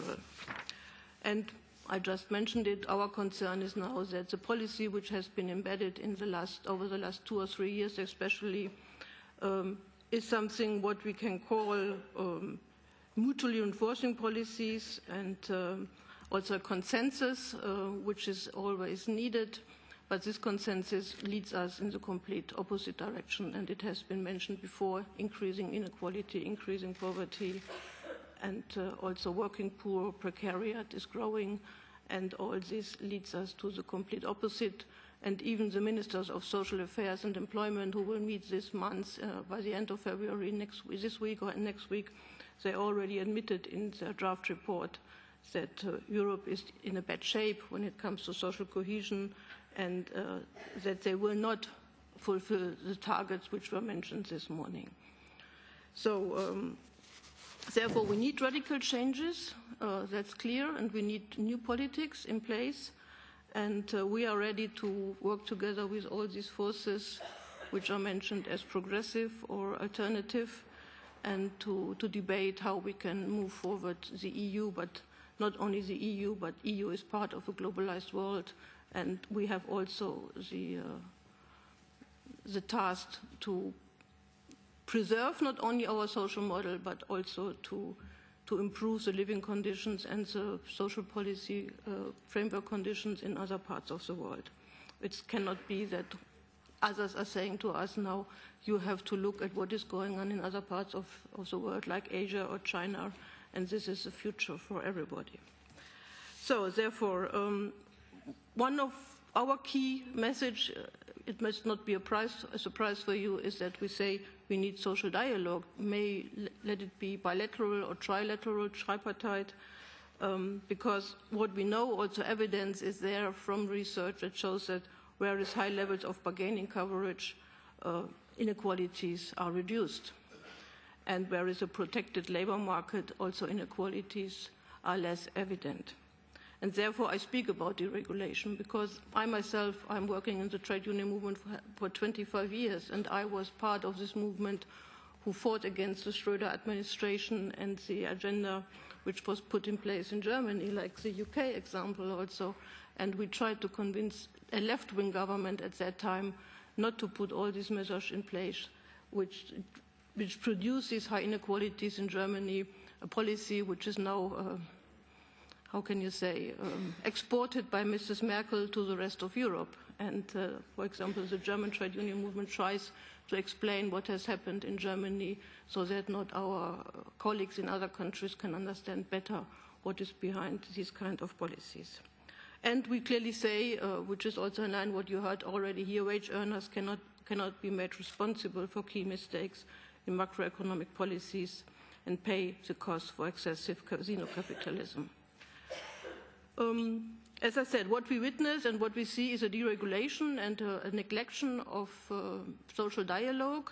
And I just mentioned it, our concern is now that the policy which has been embedded in the over the last 2 or 3 years especially is something what we can call mutually enforcing policies, and also consensus which is always needed. But this consensus leads us in the complete opposite direction, and it has been mentioned before, increasing inequality, increasing poverty, and also working poor, precariat is growing, and all this leads us to the complete opposite. And even the ministers of social affairs and employment who will meet this month, by the end of February, this week or next week, they already admitted in their draft report that Europe is in a bad shape when it comes to social cohesion, and that they will not fulfill the targets which were mentioned this morning. So, therefore, we need radical changes, that's clear, and we need new politics in place, and we are ready to work together with all these forces which are mentioned as progressive or alternative, and to debate how we can move forward the EU, but not only the EU, but EU is part of a globalized world, and we have also the task to preserve not only our social model, but also to improve the living conditions and the social policy framework conditions in other parts of the world. It cannot be that others are saying to us now, you have to look at what is going on in other parts of the world, like Asia or China, and this is the future for everybody. So, therefore, one of our key messages, it must not be a surprise for you, is that we say we need social dialogue. Let it be bilateral or trilateral, tripartite, because what we know, also evidence is there from research that shows that where is high levels of bargaining coverage, inequalities are reduced. And where is a protected labor market, also inequalities are less evident. And therefore, I speak about deregulation, because I myself, I'm working in the trade union movement for 25 years, and I was part of this movement who fought against the Schröder administration and the agenda which was put in place in Germany, like the UK example also. And we tried to convince a left-wing government at that time not to put all these measures in place, which produced these high inequalities in Germany, a policy which is now how can you say, exported by Mrs. Merkel to the rest of Europe. And, for example, the German trade union movement tries to explain what has happened in Germany so that not our colleagues in other countries can understand better what is behind these kind of policies. And we clearly say, which is also in line what you heard already here, wage earners cannot be made responsible for key mistakes in macroeconomic policies and pay the cost for excessive casino capitalism. As I said, what we witness and what we see is a deregulation and a neglection of social dialogue.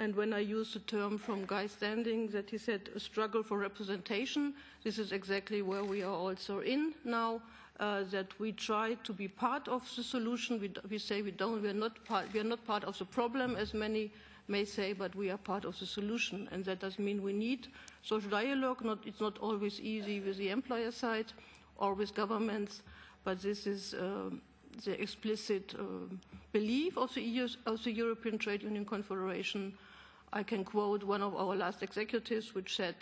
And when I use the term from Guy Standing that he said, a struggle for representation, this is exactly where we are also in now, that we try to be part of the solution. We say we are not part of the problem, as many may say, but we are part of the solution. And that does mean we need social dialogue. It's not always easy with the employer side, or with governments, but this is the explicit belief of the European Trade Union Confederation. I can quote one of our last executives, which said,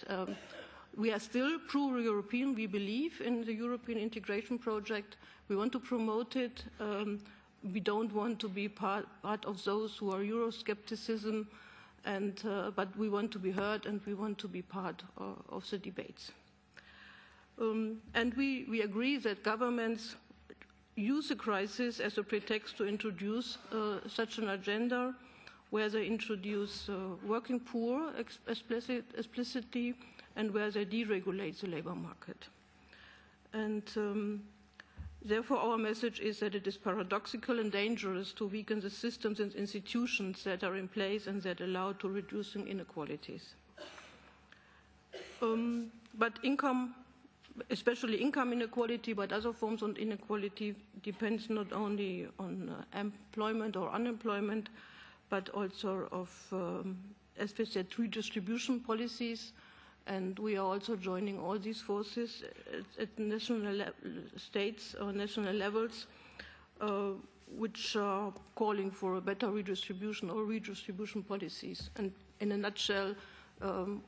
we are still pro-European, we believe in the European integration project, we want to promote it, we don't want to be part of those who are Euroscepticism, and, but we want to be heard and we want to be part of the debates. And we agree that governments use the crisis as a pretext to introduce such an agenda, where they introduce working poor explicitly, and where they deregulate the labor market. And therefore our message is that it is paradoxical and dangerous to weaken the systems and institutions that are in place and that allow to reducing inequalities. But income, especially income inequality, but other forms of inequality depends not only on employment or unemployment, but also of, as we said, redistribution policies. And we are also joining all these forces at national states or national levels, which are calling for a better redistribution or redistribution policies. And in a nutshell,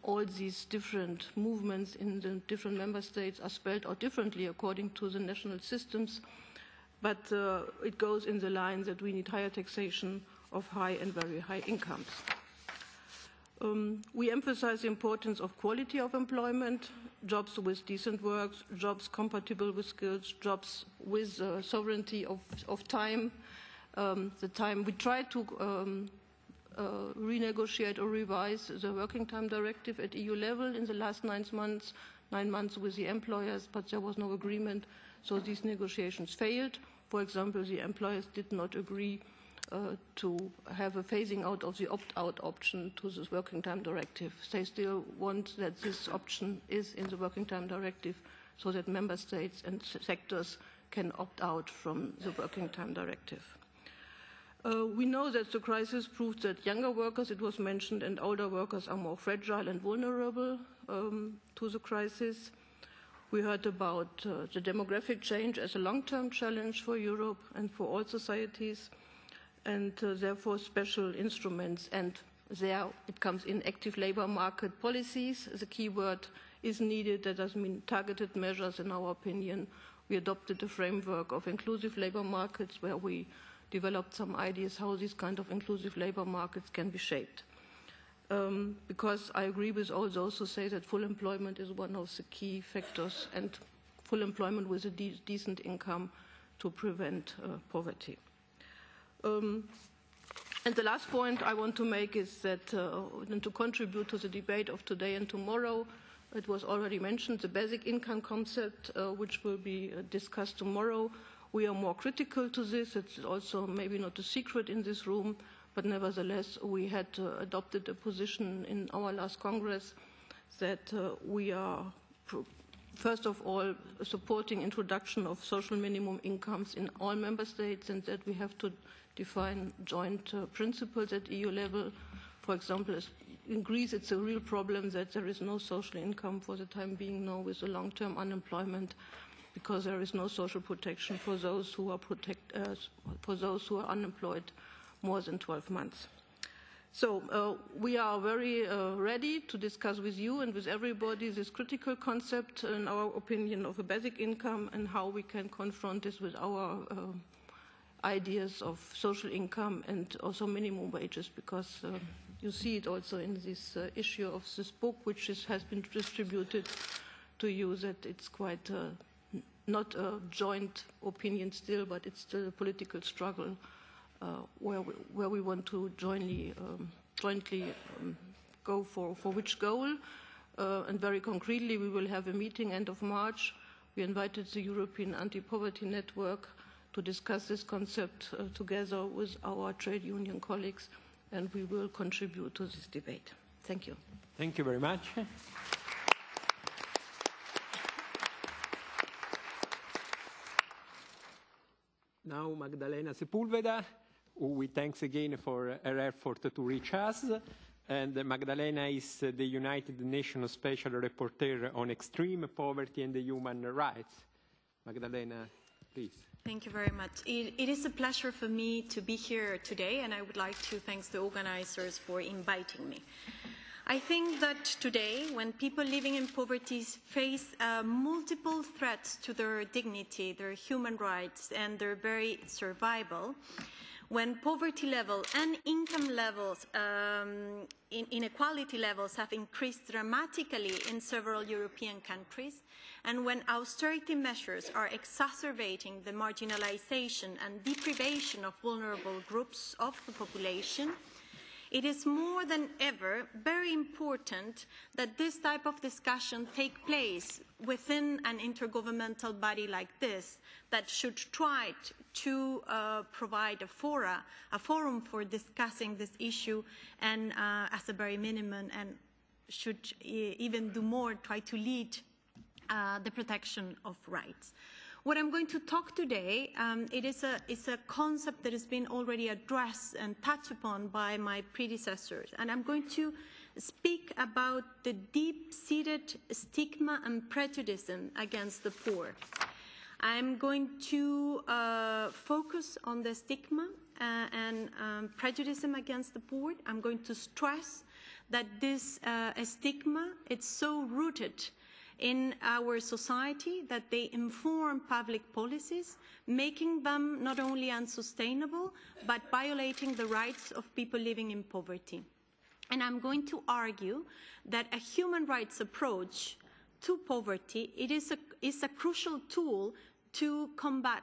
all these different movements in the different member states are spelled out differently according to the national systems, but it goes in the line that we need higher taxation of high and very high incomes. We emphasize the importance of quality of employment, jobs with decent work, jobs compatible with skills, jobs with sovereignty of time. The time we try to renegotiate or revise the working time directive at EU level in the last 9 months, with the employers, but there was no agreement, so these negotiations failed. For example, the employers did not agree to have a phasing out of the opt-out option to this working time directive. They still want that this option is in the working time directive so that member states and sectors can opt out from the working time directive. We know that the crisis proved that younger workers, it was mentioned, and older workers are more fragile and vulnerable to the crisis. We heard about the demographic change as a long-term challenge for Europe and for all societies, and therefore special instruments, and there it comes in active labor market policies. The key word is needed. That does mean targeted measures. In our opinion, we adopted a framework of inclusive labor markets where we developed some ideas how these kind of inclusive labor markets can be shaped. Because I agree with all those who say that full employment is one of the key factors, and full employment with a decent income to prevent poverty. And the last point I want to make is that, and to contribute to the debate of today and tomorrow, it was already mentioned, the basic income concept, which will be discussed tomorrow. We are more critical to this. It's also maybe not a secret in this room, but nevertheless, we had adopted a position in our last Congress that we are, first of all, supporting introduction of social minimum incomes in all member states, and that we have to define joint principles at EU level. For example, in Greece, it's a real problem that there is no social income for the time being now with the long-term unemployment, because there is no social protection for those who are unemployed more than 12 months. So we are very ready to discuss with you and with everybody this critical concept, in our opinion, of a basic income and how we can confront this with our ideas of social income and also minimum wages, because you see it also in this issue of this book, which has been distributed to you, that it's quite not a joint opinion still, but it's still a political struggle. Where we want to jointly go for which goal. And very concretely, we will have a meeting end of March. We invited the European Anti-Poverty Network to discuss this concept together with our trade union colleagues, and we will contribute to this debate. Thank you. Thank you very much. Now Magdalena Sepúlveda, who we thanks again for her effort to reach us. And Magdalena is the United Nations Special Rapporteur on Extreme Poverty and the Human Rights. Magdalena, please. Thank you very much. It is a pleasure for me to be here today, and I would like to thank the organizers for inviting me. I think that today, when people living in poverty face multiple threats to their dignity, their human rights, and their very survival, when poverty level and income levels, inequality levels have increased dramatically in several European countries, and when austerity measures are exacerbating the marginalization and deprivation of vulnerable groups of the population, it is more than ever very important that this type of discussion take place within an intergovernmental body like this that should try to provide a forum for discussing this issue, and as a very minimum, and should even do more, try to lead the protection of rights. What I'm going to talk today, it's a concept that has been already addressed and touched upon by my predecessors, and I'm going to speak about the deep-seated stigma and prejudice against the poor. I'm going to focus on the stigma and prejudice against the poor. I'm going to stress that this stigma, it's so rooted in our society that they inform public policies, making them not only unsustainable, but violating the rights of people living in poverty. And I'm going to argue that a human rights approach to poverty, it is a crucial tool to combat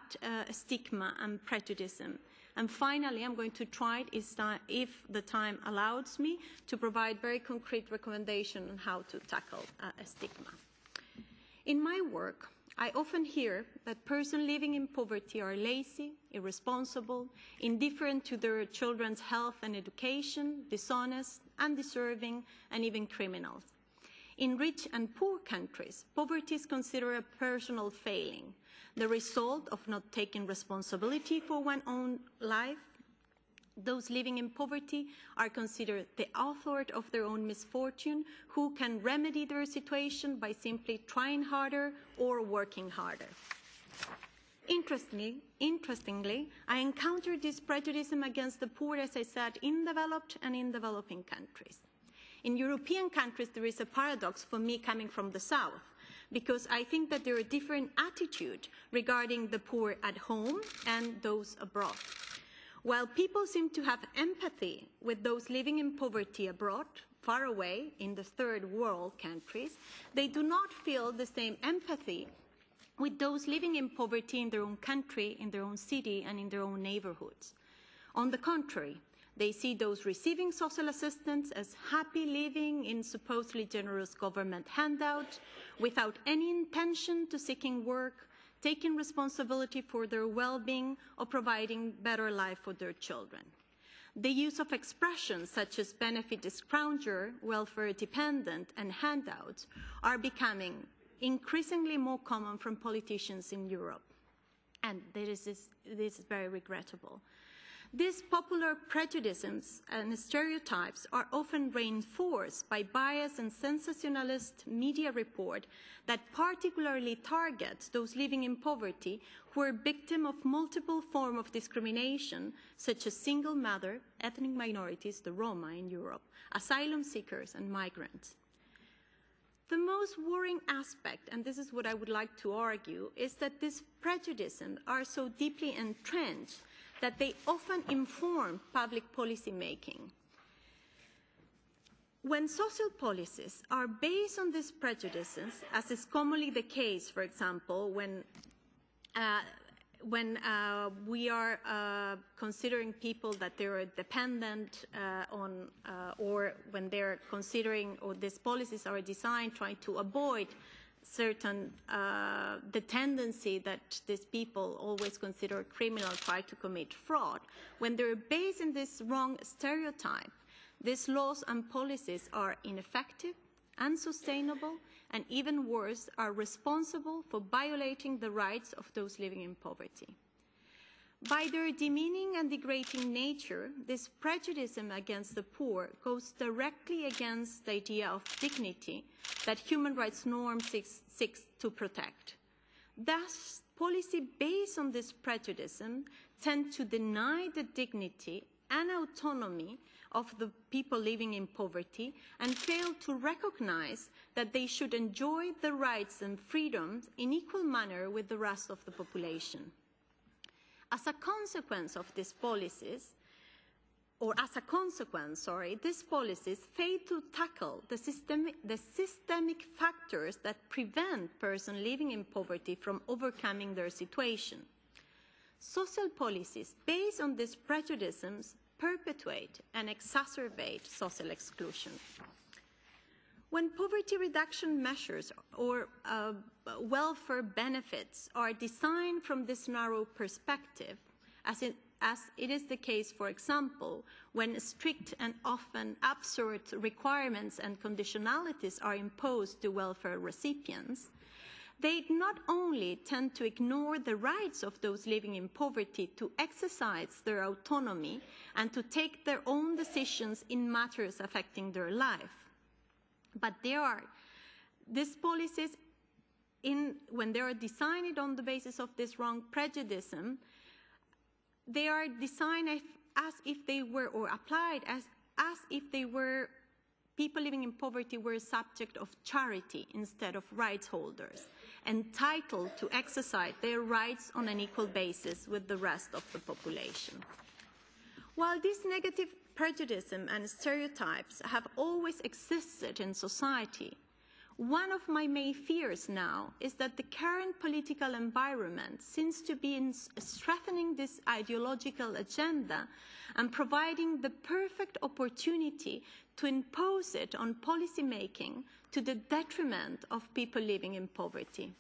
stigma and prejudice. And finally, I'm going to try, if the time allows me, to provide very concrete recommendations on how to tackle a stigma. In my work, I often hear that persons living in poverty are lazy, irresponsible, indifferent to their children's health and education, dishonest, undeserving, and even criminals. In rich and poor countries, poverty is considered a personal failing, the result of not taking responsibility for one's own life. Those living in poverty are considered the author of their own misfortune, who can remedy their situation by simply trying harder or working harder. Interestingly, I encountered this prejudice against the poor, as I said, in developed and in developing countries. In European countries, there is a paradox for me coming from the South, because I think that there are different attitudes regarding the poor at home and those abroad. While people seem to have empathy with those living in poverty abroad, far away in the third world countries, they do not feel the same empathy with those living in poverty in their own country, in their own city, and in their own neighborhoods. On the contrary, they see those receiving social assistance as happy living in supposedly generous government handouts, without any intention to seeking work, taking responsibility for their well-being, or providing better life for their children. The use of expressions such as benefit scrounger, welfare dependent, and handouts are becoming increasingly more common from politicians in Europe. And this is very regrettable. These popular prejudices and stereotypes are often reinforced by biased and sensationalist media reports that particularly target those living in poverty who are victims of multiple forms of discrimination, such as single mother, ethnic minorities, the Roma in Europe, asylum seekers, and migrants. The most worrying aspect, and this is what I would like to argue, is that these prejudices are so deeply entrenched that they often inform public policy making. When social policies are based on these prejudices, as is commonly the case, for example, when we are considering people that they are dependent on, or when they're considering, or these policies are designed trying to avoid certain the tendency that these people always consider criminal, try to commit fraud. When they're based in this wrong stereotype, these laws and policies are ineffective, unsustainable, and even worse, are responsible for violating the rights of those living in poverty. By their demeaning and degrading nature, this prejudice against the poor goes directly against the idea of dignity that human rights norms seeks to protect. Thus, policy based on this prejudice tend to deny the dignity and autonomy of the people living in poverty and fail to recognize that they should enjoy the rights and freedoms in equal manner with the rest of the population. As a consequence of these policies, these policies fail to tackle the systemic factors that prevent persons living in poverty from overcoming their situation. Social policies based on these prejudices perpetuate and exacerbate social exclusion. When poverty reduction measures or welfare benefits are designed from this narrow perspective, as, in, as it is the case, for example, when strict and often absurd requirements and conditionalities are imposed to welfare recipients. They not only tend to ignore the rights of those living in poverty to exercise their autonomy and to take their own decisions in matters affecting their life, but these policies, when they are designed on the basis of this wrong prejudice, they are designed as if they were, or applied as if they were, people living in poverty were a subject of charity instead of rights holders, entitled to exercise their rights on an equal basis with the rest of the population. While this negative prejudice and stereotypes have always existed in society, one of my main fears now is that the current political environment seems to be strengthening this ideological agenda and providing the perfect opportunity to impose it on policymaking to the detriment of people living in poverty.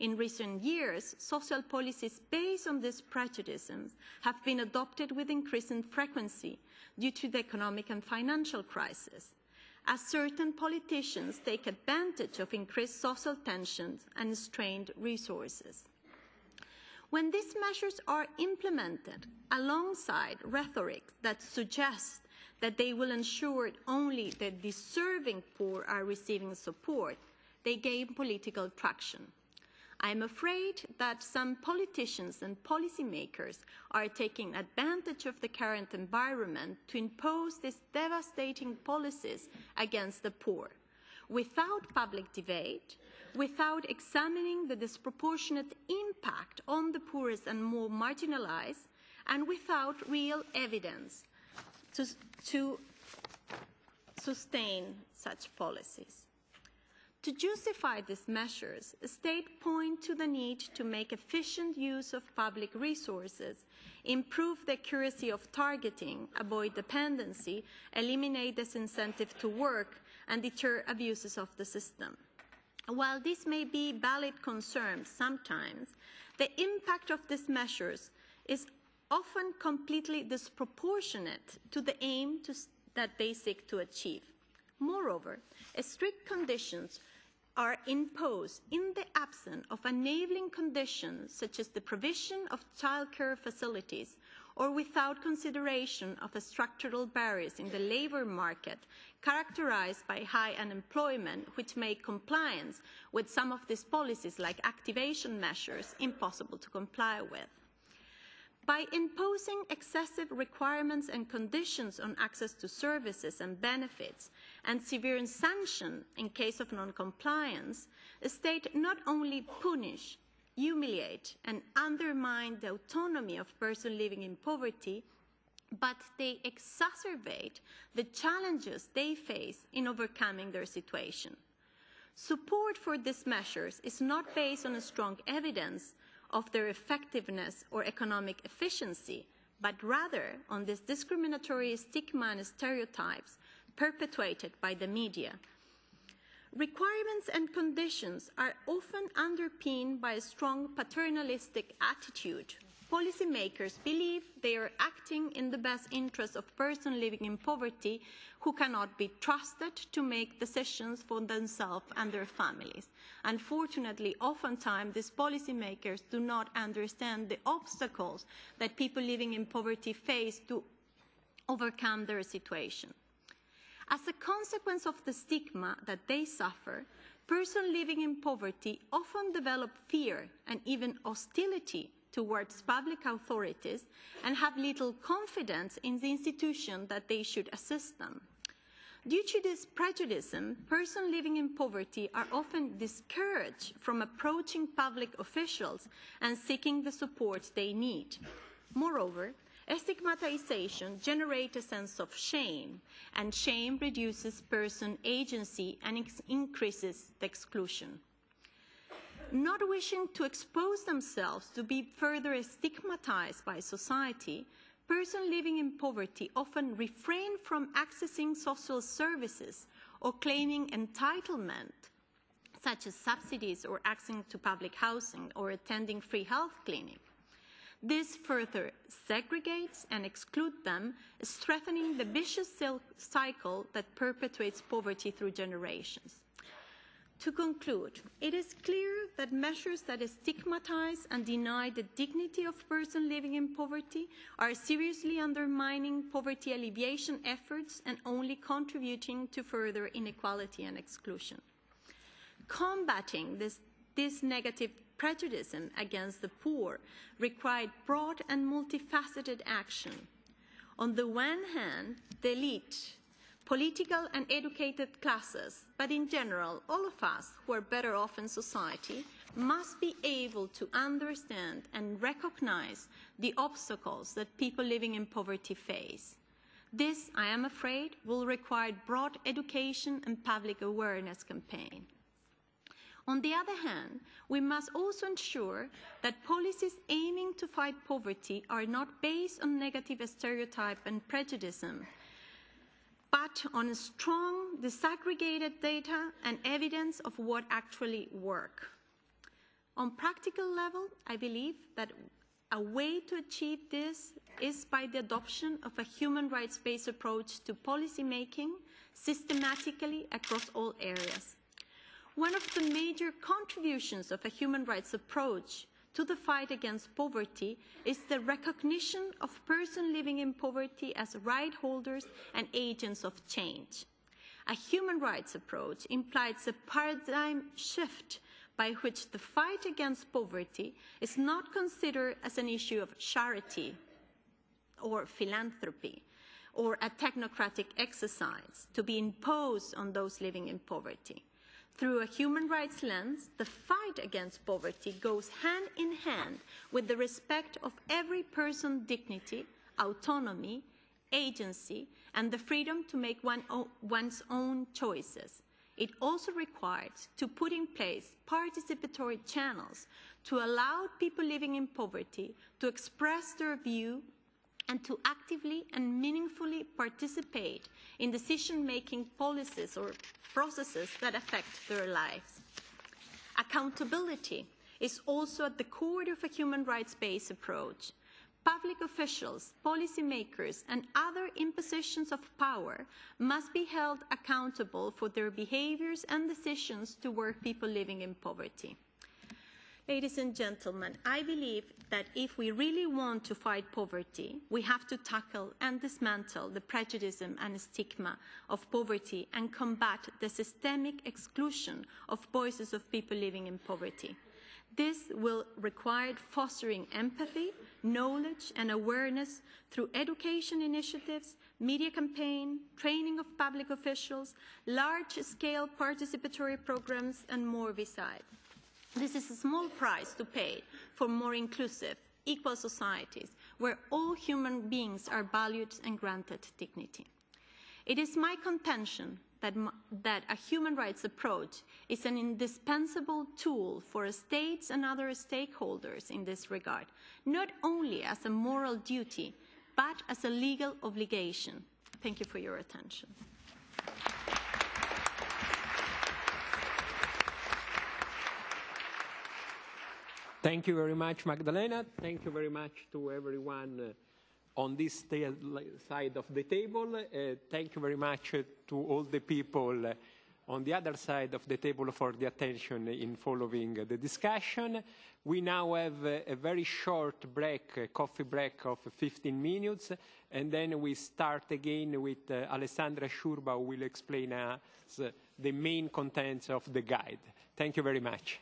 In recent years, social policies based on these prejudices have been adopted with increasing frequency due to the economic and financial crisis, as certain politicians take advantage of increased social tensions and strained resources. When these measures are implemented alongside rhetoric that suggests that they will ensure only the deserving poor are receiving support, they gain political traction. I am afraid that some politicians and policymakers are taking advantage of the current environment to impose these devastating policies against the poor, without public debate, without examining the disproportionate impact on the poorest and more marginalized, and without real evidence to sustain such policies. To justify these measures, states point to the need to make efficient use of public resources, improve the accuracy of targeting, avoid dependency, eliminate disincentive to work, and deter abuses of the system. While this may be valid concerns sometimes, the impact of these measures is often completely disproportionate to the aim that they seek to achieve. Moreover, strict conditions are imposed in the absence of enabling conditions such as the provision of childcare facilities, or without consideration of the structural barriers in the labour market characterised by high unemployment, which make compliance with some of these policies, like activation measures, impossible to comply with. By imposing excessive requirements and conditions on access to services and benefits, and severe sanction in case of non-compliance, a state not only punish, humiliate, and undermine the autonomy of persons living in poverty, but they exacerbate the challenges they face in overcoming their situation. Support for these measures is not based on a strong evidence of their effectiveness or economic efficiency, but rather on these discriminatory stigma and stereotypes perpetuated by the media. Requirements and conditions are often underpinned by a strong paternalistic attitude. Policymakers believe they are acting in the best interest of persons living in poverty who cannot be trusted to make decisions for themselves and their families. Unfortunately, oftentimes these policymakers do not understand the obstacles that people living in poverty face to overcome their situation. As a consequence of the stigma that they suffer, persons living in poverty often develop fear and even hostility towards public authorities, and have little confidence in the institution that they should assist them. Due to this prejudice, persons living in poverty are often discouraged from approaching public officials and seeking the support they need. Moreover, stigmatization generates a sense of shame, and shame reduces person agency and increases the exclusion. Not wishing to expose themselves to be further stigmatized by society, persons living in poverty often refrain from accessing social services or claiming entitlement, such as subsidies or access to public housing or attending free health clinics. This further segregates and excludes them, strengthening the vicious cycle that perpetuates poverty through generations. To conclude, it is clear that measures that stigmatize and deny the dignity of persons living in poverty are seriously undermining poverty alleviation efforts and only contributing to further inequality and exclusion. Combating this negative prejudice against the poor required broad and multifaceted action. On the one hand, the elite, political and educated classes, but in general, all of us who are better off in society, must be able to understand and recognize the obstacles that people living in poverty face. This, I am afraid, will require broad education and public awareness campaign. On the other hand, we must also ensure that policies aiming to fight poverty are not based on negative stereotype and prejudice, but on strong, disaggregated data and evidence of what actually works. On practical level, I believe that a way to achieve this is by the adoption of a human rights-based approach to policy making systematically across all areas. One of the major contributions of a human rights approach to the fight against poverty is the recognition of persons living in poverty as right holders and agents of change. A human rights approach implies a paradigm shift by which the fight against poverty is not considered as an issue of charity or philanthropy or a technocratic exercise to be imposed on those living in poverty. Through a human rights lens, the fight against poverty goes hand in hand with the respect of every person's dignity, autonomy, agency, and the freedom to make one's own choices. It also requires to put in place participatory channels to allow people living in poverty to express their view and to actively and meaningfully participate in decision-making policies or processes that affect their lives. Accountability is also at the core of a human rights-based approach. Public officials, policymakers, and other in positions of power must be held accountable for their behaviors and decisions toward people living in poverty. Ladies and gentlemen, I believe that if we really want to fight poverty, we have to tackle and dismantle the prejudice and stigma of poverty and combat the systemic exclusion of voices of people living in poverty. This will require fostering empathy, knowledge and awareness through education initiatives, media campaign, training of public officials, large-scale participatory programs and more besides. This is a small price to pay for more inclusive, equal societies where all human beings are valued and granted dignity. It is my contention that a human rights approach is an indispensable tool for states and other stakeholders in this regard, not only as a moral duty, but as a legal obligation. Thank you for your attention. Thank you very much, Magdalena. Thank you very much to everyone on this side of the table. Thank you very much to all the people on the other side of the table for the attention in following the discussion. We now have a very short break, a coffee break of 15 minutes, and then we start again with Alessandra Sciurba, who will explain us the main contents of the guide. Thank you very much.